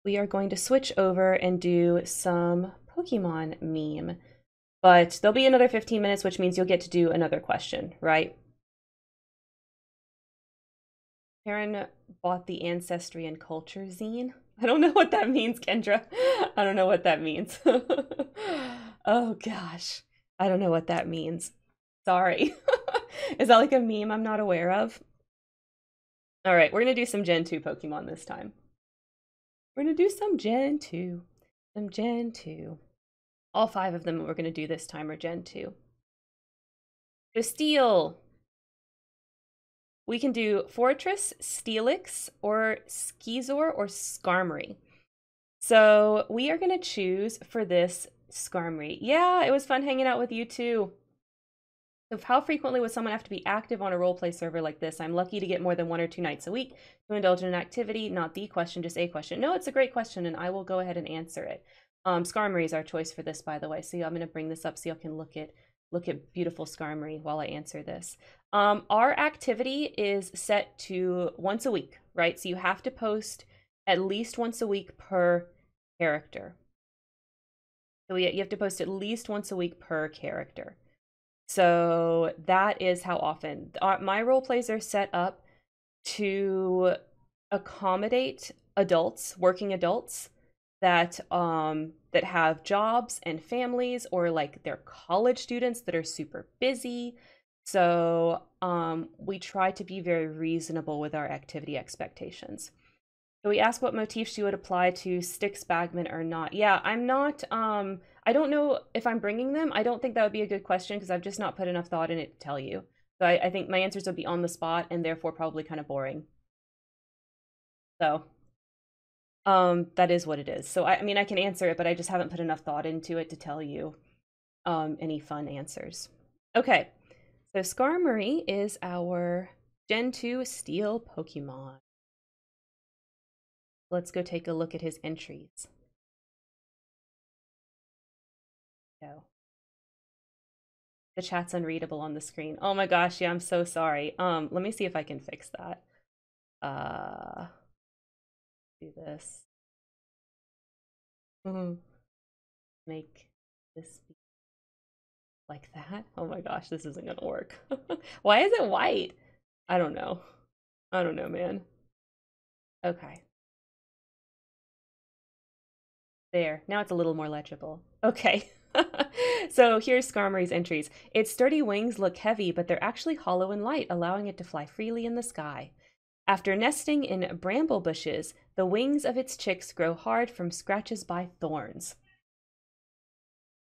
we are going to switch over and do some Pokemon meme. But there'll be another fifteen minutes, which means you'll get to do another question, right? Karen bought the Ancestry and Culture zine. I don't know what that means, Kingdra. I don't know what that means. Oh, gosh. I don't know what that means. Sorry. Is that like a meme I'm not aware of? All right, we're going to do some Gen two Pokemon this time. We're going to do some Gen two. Some Gen two. All five of them we're going to do this time are Gen two. So Steel. We can do Forretress, Steelix, or Scizor, or Skarmory. So we are going to choose for this Skarmory. Yeah, it was fun hanging out with you too. So how frequently would someone have to be active on a roleplay server like this? I'm lucky to get more than one or two nights a week to indulge in an activity. Not the question, just a question. No, it's a great question, and I will go ahead and answer it. Um, Skarmory is our choice for this, by the way. So I'm going to bring this up so y'all can look at look at beautiful Skarmory while I answer this. Um, our activity is set to once a week, right? So you have to post at least once a week per character. So we, you have to post at least once a week per character. So that is how often. Our, my role plays are set up to accommodate adults, working adults, that um that have jobs and families, or like they're college students that are super busy. So um we try to be very reasonable with our activity expectations. So we ask what motifs you would apply to Styx, Bagman, or not. Yeah, I'm not um I don't know if I'm bringing them. I don't think that would be a good question, because I've just not put enough thought in it to tell you. So I, I think my answers would be on the spot and therefore probably kind of boring. So Um, that is what it is. So, I, I mean, I can answer it, but I just haven't put enough thought into it to tell you um, any fun answers. Okay, so Skarmory is our Gen two Steel Pokemon. Let's go take a look at his entries. So, the chat's unreadable on the screen. Oh my gosh, yeah, I'm so sorry. Um, let me see if I can fix that. Uh... this mm-hmm. Make this Like that? Oh my gosh, this isn't gonna work. Why is it white? I don't know. I don't know, man. Okay. There. Now it's a little more legible. Okay. So here's Skarmory's entries. Its sturdy wings look heavy, but they're actually hollow and light, allowing it to fly freely in the sky. After nesting in bramble bushes, the wings of its chicks grow hard from scratches by thorns.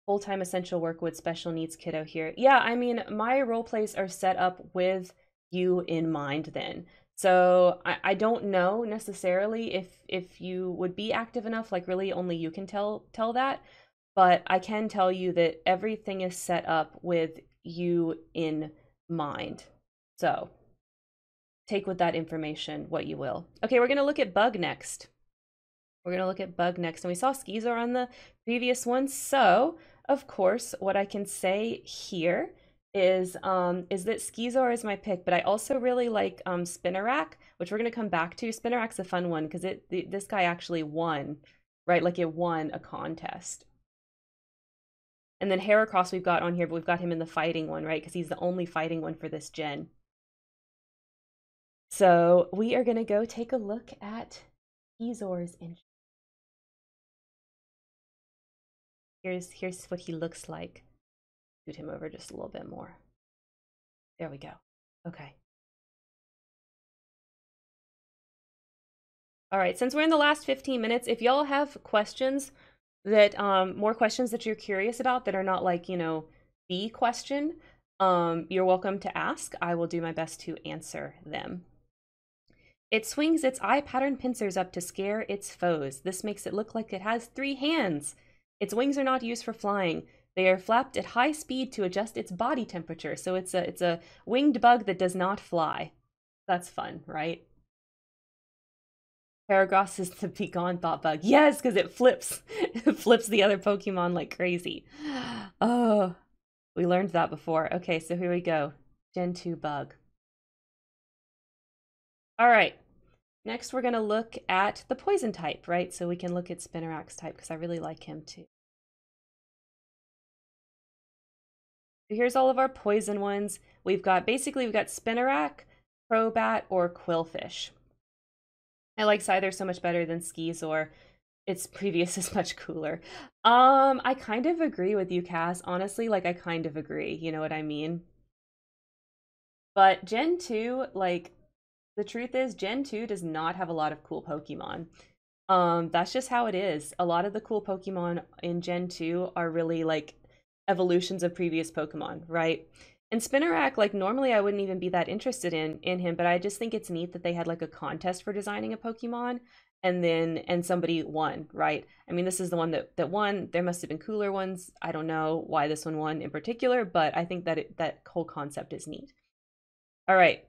Full-time essential work with special needs kiddo here. Yeah, I mean, my role plays are set up with you in mind then. So I, I don't know necessarily if if you would be active enough, like really only you can tell tell that. But I can tell you that everything is set up with you in mind. So take with that information what you will. Okay, we're going to look at Bug next. We're going to look at Bug next. And we saw Scizor on the previous one. So, of course, what I can say here is um, is that Scizor is my pick. But I also really like um, Spinarak, which we're going to come back to. Spinarak's a fun one because it th this guy actually won, right? Like it won a contest. And then Heracross we've got on here, but we've got him in the fighting one, right? Because he's the only fighting one for this gen. So we are going to go take a look at Scizor's entry. Here's, here's what he looks like. Scoot him over just a little bit more. There we go. Okay. All right, since we're in the last fifteen minutes, if y'all have questions, that um, more questions that you're curious about that are not like, you know, the question, um, you're welcome to ask. I will do my best to answer them. It swings its eye pattern pincers up to scare its foes. This makes it look like it has three hands. Its wings are not used for flying. They are flapped at high speed to adjust its body temperature. So it's a, it's a winged bug that does not fly. That's fun, right? Heracross is the Begone Thought Bug. Yes, because it flips. It flips the other Pokemon like crazy. Oh, we learned that before. Okay, so here we go. Gen two Bug. All right. Next, we're going to look at the Poison type, right? So we can look at Spinarak's type because I really like him too. So here's all of our Poison ones. We've got, basically, we've got Spinarak, Crobat, or Quillfish. I like Scyther so much better than Scizor. Its previous is much cooler. Um, I kind of agree with you, Cass. Honestly, like, I kind of agree. You know what I mean? But Gen two, like, the truth is Gen two does not have a lot of cool Pokemon. Um, that's just how it is. A lot of the cool Pokemon in Gen two are really, like, evolutions of previous Pokemon, right? And Spinarak, like, normally I wouldn't even be that interested in in him, but I just think it's neat that they had, like, a contest for designing a Pokemon, and then, and somebody won, right? I mean, this is the one that, that won. There must have been cooler ones. I don't know why this one won in particular, but I think that it, that whole concept is neat. All right.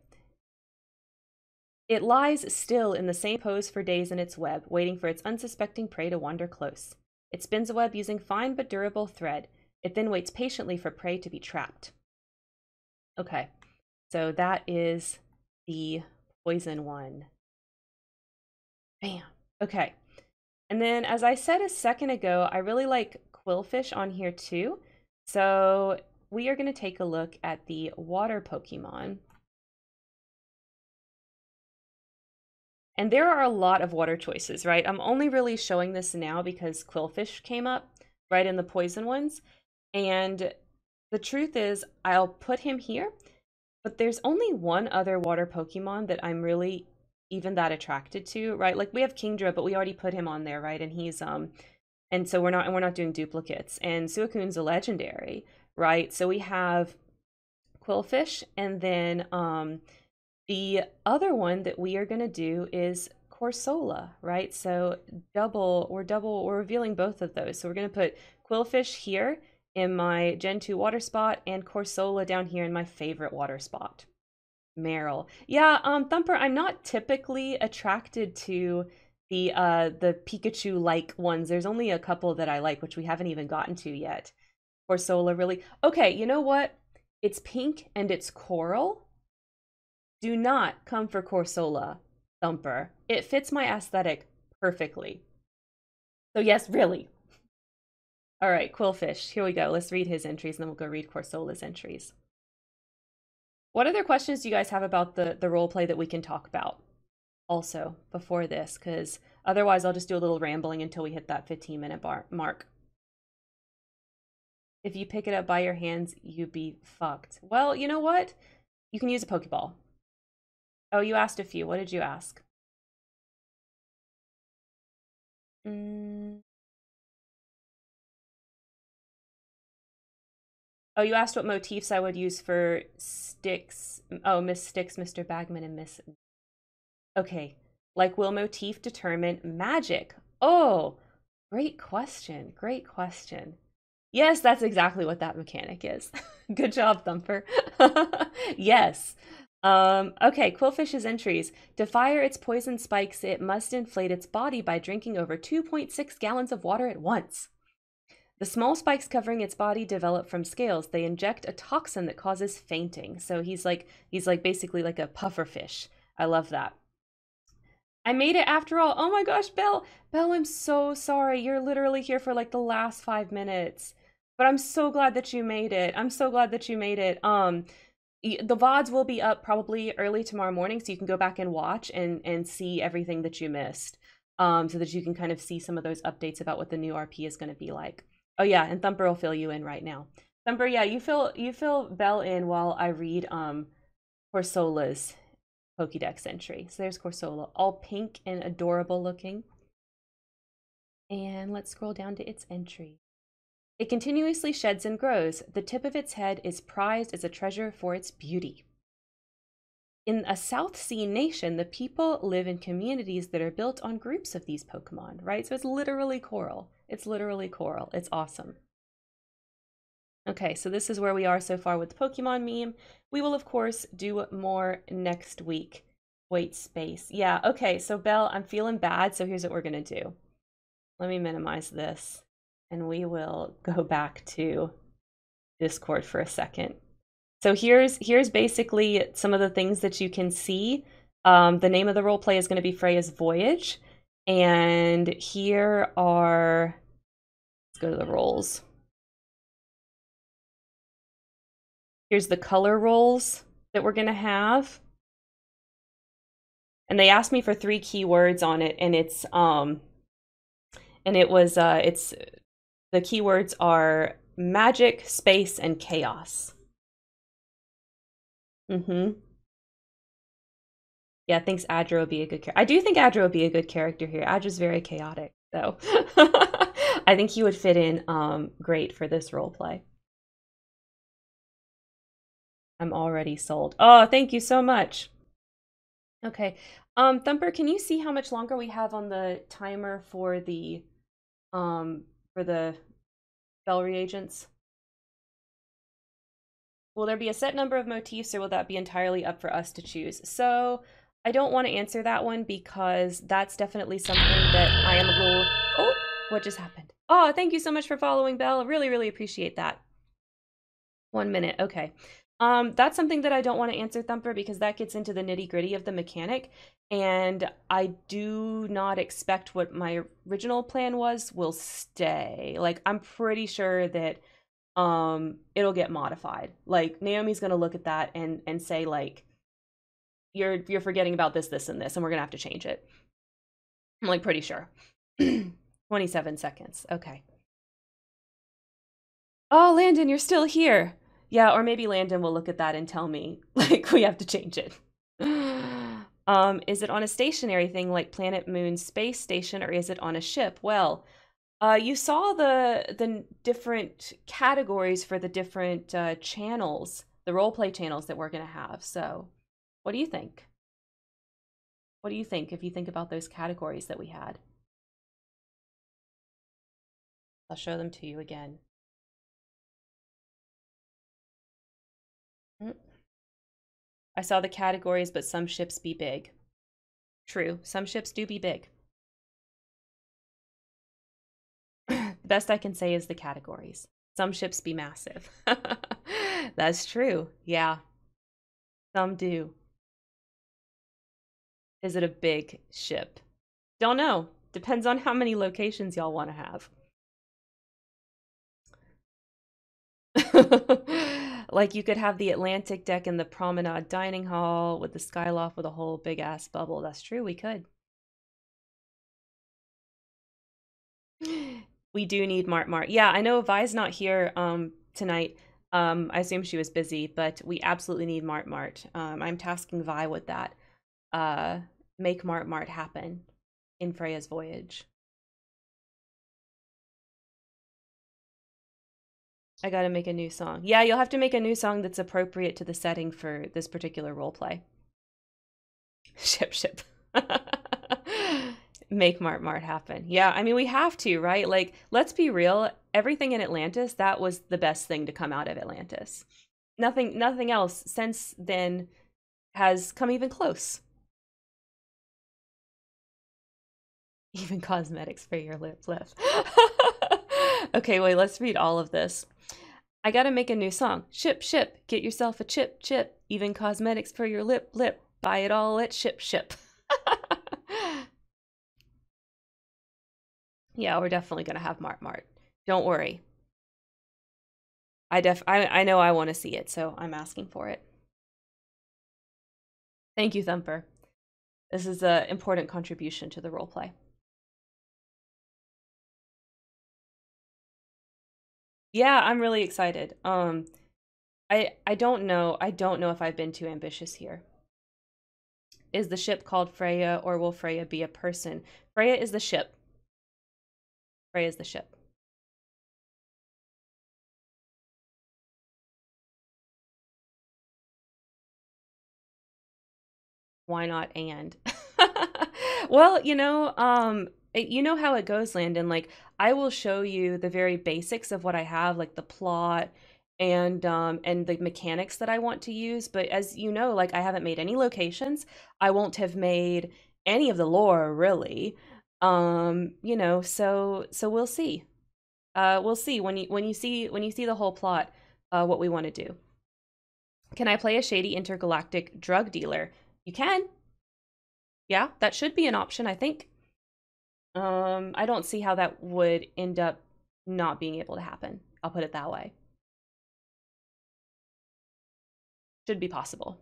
It lies still in the same pose for days in its web, waiting for its unsuspecting prey to wander close. It spins a web using fine but durable thread. It then waits patiently for prey to be trapped. Okay, so that is the Poison one. Bam. Okay, and then as I said a second ago, I really like Quillfish on here too. So we are going to take a look at the Water Pokemon. And there are a lot of water choices, right? I'm only really showing this now because Quillfish came up, right, in the Poison ones. And the truth is, I'll put him here, but there's only one other water Pokemon that I'm really even that attracted to, right? Like, we have Kingdra, but we already put him on there, right? And he's um, and so we're not and we're not doing duplicates. And Suicune's a legendary, right? So we have Quillfish, and then um, the other one that we are gonna do is Corsola, right? So double, we're double, we're revealing both of those. So we're gonna put Quillfish here in my Gen two water spot, and Corsola down here in my favorite water spot, Meryl. Yeah, um, Thumper, I'm not typically attracted to the uh, the Pikachu-like ones. There's only a couple that I like, which we haven't even gotten to yet. Corsola really, okay, you know what? It's pink and it's coral. Do not come for Corsola, Thumper. It fits my aesthetic perfectly. So yes, really. All right, Quillfish, here we go. Let's read his entries, and then we'll go read Corsola's entries. What other questions do you guys have about the, the role play that we can talk about also before this? Because otherwise, I'll just do a little rambling until we hit that fifteen minute bar mark. If you pick it up by your hands, you'd be fucked. Well, you know what? You can use a Pokeball. Oh, you asked a few. What did you ask? Mm. Oh, you asked what motifs I would use for Sticks. Oh, Miss Sticks, Mister Bagman, and Miss... Okay. Like, will motif determine magic? Oh, great question. Great question. Yes, that's exactly what that mechanic is. Good job, Thumper. Yes. Um, okay, Quillfish's entries. To fire its poison spikes, it must inflate its body by drinking over two point six gallons of water at once. The small spikes covering its body develop from scales. They inject a toxin that causes fainting. So he's like, he's like basically like a puffer fish. I love that. I made it after all. Oh my gosh, Belle. Belle, I'm so sorry. You're literally here for like the last five minutes. But I'm so glad that you made it. I'm so glad that you made it. Um, the V O Ds will be up probably early tomorrow morning, so you can go back and watch and, and see everything that you missed, um, so that you can kind of see some of those updates about what the new R P is going to be like. Oh yeah, and Thumper will fill you in right now. Thumper, yeah, you fill you fill Belle in while I read um Corsola's Pokédex entry. So there's Corsola, all pink and adorable looking. And let's scroll down to its entry. It continuously sheds and grows. The tip of its head is prized as a treasure for its beauty. In a South Sea nation, the people live in communities that are built on groups of these Pokemon, right? So it's literally coral. It's literally coral. It's awesome. Okay, so this is where we are so far with the Pokemon meme. We will, of course, do more next week. Wait, space. Yeah, okay, so Belle, I'm feeling bad, so here's what we're going to do. Let me minimize this, and we will go back to Discord for a second. So here's, here's basically some of the things that you can see. Um, the name of the roleplay is going to be Freya's Voyage. And here are, let's go to the rolls. Here's the color rolls that we're going to have. And they asked me for three keywords on it, and it's um and it was uh it's the keywords are magic, space, and chaos. Mm-hmm. Yeah, thinks Adra would be a good character. I do think Adra would be a good character here. Adra's very chaotic, though. I think he would fit in um, great for this role play. I'm already sold. Oh, thank you so much. Okay. Um, Thumper, can you see how much longer we have on the timer for the um, for the Bell reagents? Will there be a set number of motifs, or will that be entirely up for us to choose? So... I don't want to answer that one because that's definitely something that I am a little... Oh, what just happened? Oh, thank you so much for following, Belle. Really, really appreciate that. One minute. Okay. Um, that's something that I don't want to answer, Thumper, because that gets into the nitty-gritty of the mechanic. And I do not expect what my original plan was will stay. Like, I'm pretty sure that um, it'll get modified. Like, Naomi's going to look at that and, and say, like, You're, you're forgetting about this, this, and this, and we're going to have to change it. I'm, like, pretty sure. twenty-seven seconds. Okay. Oh, Landon, you're still here. Yeah, or maybe Landon will look at that and tell me, like, we have to change it. um, is it on a stationary thing like Planet Moon Space Station, or is it on a ship? Well, uh, you saw the, the different categories for the different uh, channels, the roleplay channels that we're going to have, so... What do you think? What do you think if you think about those categories that we had? I'll show them to you again. I saw the categories, but some ships be big. True, some ships do be big. The best I can say is the categories. Some ships be massive. That's true, yeah. Some do. Is it a big ship? Don't know. Depends on how many locations y'all want to have. Like, you could have the Atlantic deck in the Promenade Dining Hall with the Skyloft with a whole big-ass bubble. That's true, we could. We do need Mart Mart. Yeah, I know Vi's not here um, tonight. Um, I assume she was busy, but we absolutely need Mart Mart. Um, I'm tasking Vi with that. Uh, make Mart Mart happen in Freya's Voyage. I gotta make a new song. Yeah, you'll have to make a new song that's appropriate to the setting for this particular roleplay. Ship, ship. Make Mart Mart happen. Yeah, I mean, we have to, right? Like, let's be real. Everything in Atlantis, that was the best thing to come out of Atlantis. Nothing, nothing else since then has come even close. Even cosmetics for your lip lift. Okay, wait, let's read all of this. I gotta make a new song. Ship, ship, get yourself a chip, chip. Even cosmetics for your lip, lip. Buy it all at Ship, Ship. Yeah, we're definitely gonna have Mart Mart. Don't worry. I def I I know I want to see it, so I'm asking for it. Thank you, Thumper. This is an important contribution to the roleplay. Yeah, I'm really excited. Um, I I don't know. I don't know if I've been too ambitious here. Is the ship called Freya, or will Freya be a person? Freya is the ship. Freya is the ship. Why not and? Well, you know, um, it, you know how it goes, Landon. Like, I will show you the very basics of what I have, like the plot and um, and the mechanics that I want to use. But as you know, like, I haven't made any locations. I won't have made any of the lore, really. Um, you know, so so we'll see. Uh we'll see when you when you see when you see the whole plot, uh what we want to do. Can I play a shady intergalactic drug dealer? You can. Yeah, that should be an option, I think. Um I don't see how that would end up not being able to happen. I'll put it that way. Should be possible.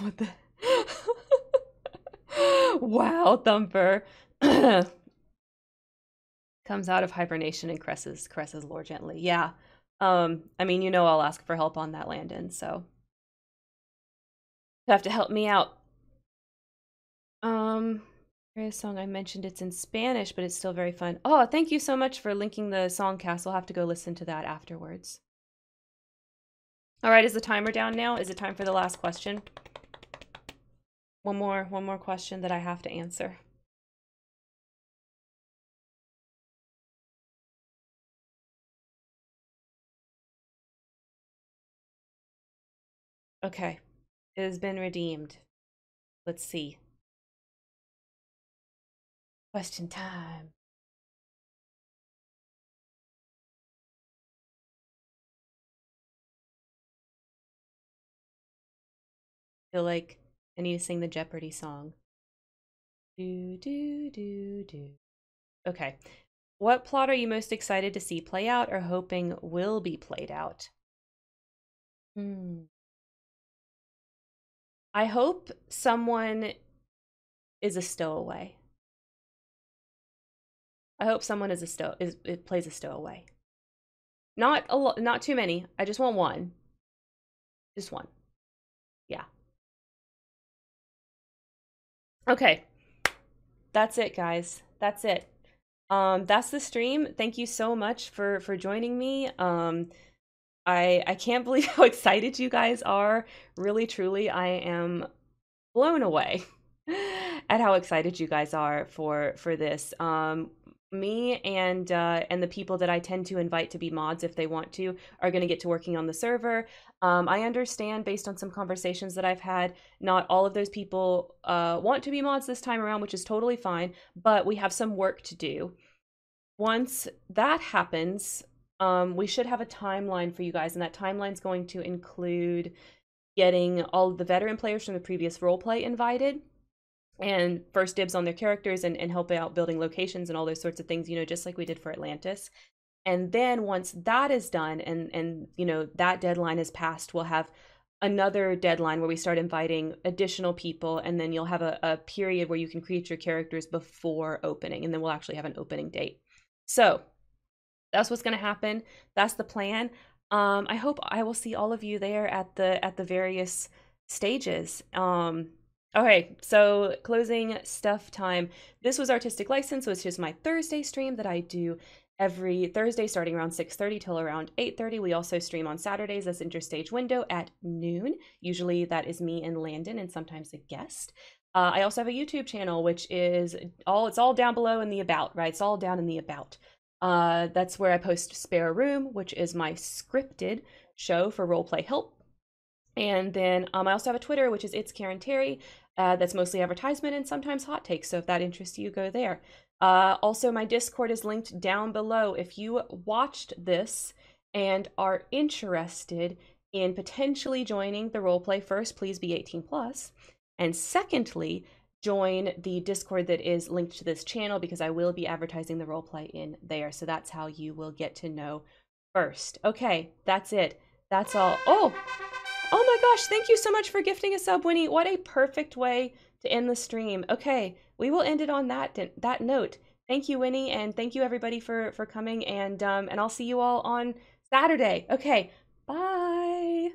What the Wow, Thumper. Comes out of hibernation and caresses, caresses lore gently. Yeah. Um, I mean, you know I'll ask for help on that, Landon, so. You have to help me out. Um, here's a song I mentioned. It's in Spanish, but it's still very fun. Oh, thank you so much for linking the song, Cass. We'll have to go listen to that afterwards. All right, is the timer down now? Is it time for the last question? One more, one more question that I have to answer. Okay, it has been redeemed. Let's see. Question time. I feel like I need to sing the Jeopardy song. Do, do, do, do. Okay. What plot are you most excited to see play out or hoping will be played out? Hmm. I hope someone is a stowaway. I hope someone is a stow is it plays a stowaway. Not a lot, not too many. I just want one. Just one. Yeah. Okay, that's it, guys. That's it. Um, that's the stream. Thank you so much for for joining me. Um, I I can't believe how excited you guys are. Really, truly, I am blown away at how excited you guys are for for this. Um, me and uh, and the people that I tend to invite to be mods, if they want to, are going to get to working on the server. Um, I understand, based on some conversations that I've had, not all of those people uh, want to be mods this time around, which is totally fine, but we have some work to do. Once that happens, um, we should have a timeline for you guys, and that timeline's going to include getting all of the veteran players from the previous roleplay invited, and first dibs on their characters and, and help out building locations and all those sorts of things, you know, just like we did for Atlantis. And then once that is done and, and you know, that deadline is passed, we'll have another deadline where we start inviting additional people, and then you'll have a, a period where you can create your characters before opening, and then we'll actually have an opening date. So that's what's going to happen. That's the plan. Um, I hope I will see all of you there at the at the various stages. Um, okay, so closing stuff time. This was Artistic License, which is my Thursday stream that I do every Thursday starting around six thirty till around eight thirty. We also stream on Saturdays. That's Interstage Window at noon. Usually that is me and Landon and sometimes a guest. Uh, I also have a YouTube channel, which is all, it's all down below in the about, right? It's all down in the about. Uh, that's where I post Spare Room, which is my scripted show for roleplay help. And then um, I also have a Twitter, which is It's Karen Terry. Uh, that's mostly advertisement and sometimes hot takes. So if that interests you, go there. Uh, also, my Discord is linked down below. If you watched this and are interested in potentially joining the roleplay, first, please be eighteen plus. And secondly, join the Discord that is linked to this channel, because I will be advertising the roleplay in there. So that's how you will get to know first. Okay, that's it. That's all. Oh, oh my gosh. Thank you so much for gifting a sub, Winnie. What a perfect way to end the stream. Okay, we will end it on that that note. Thank you, Winnie, and thank you everybody for for coming, and um and I'll see you all on Saturday. Okay, bye.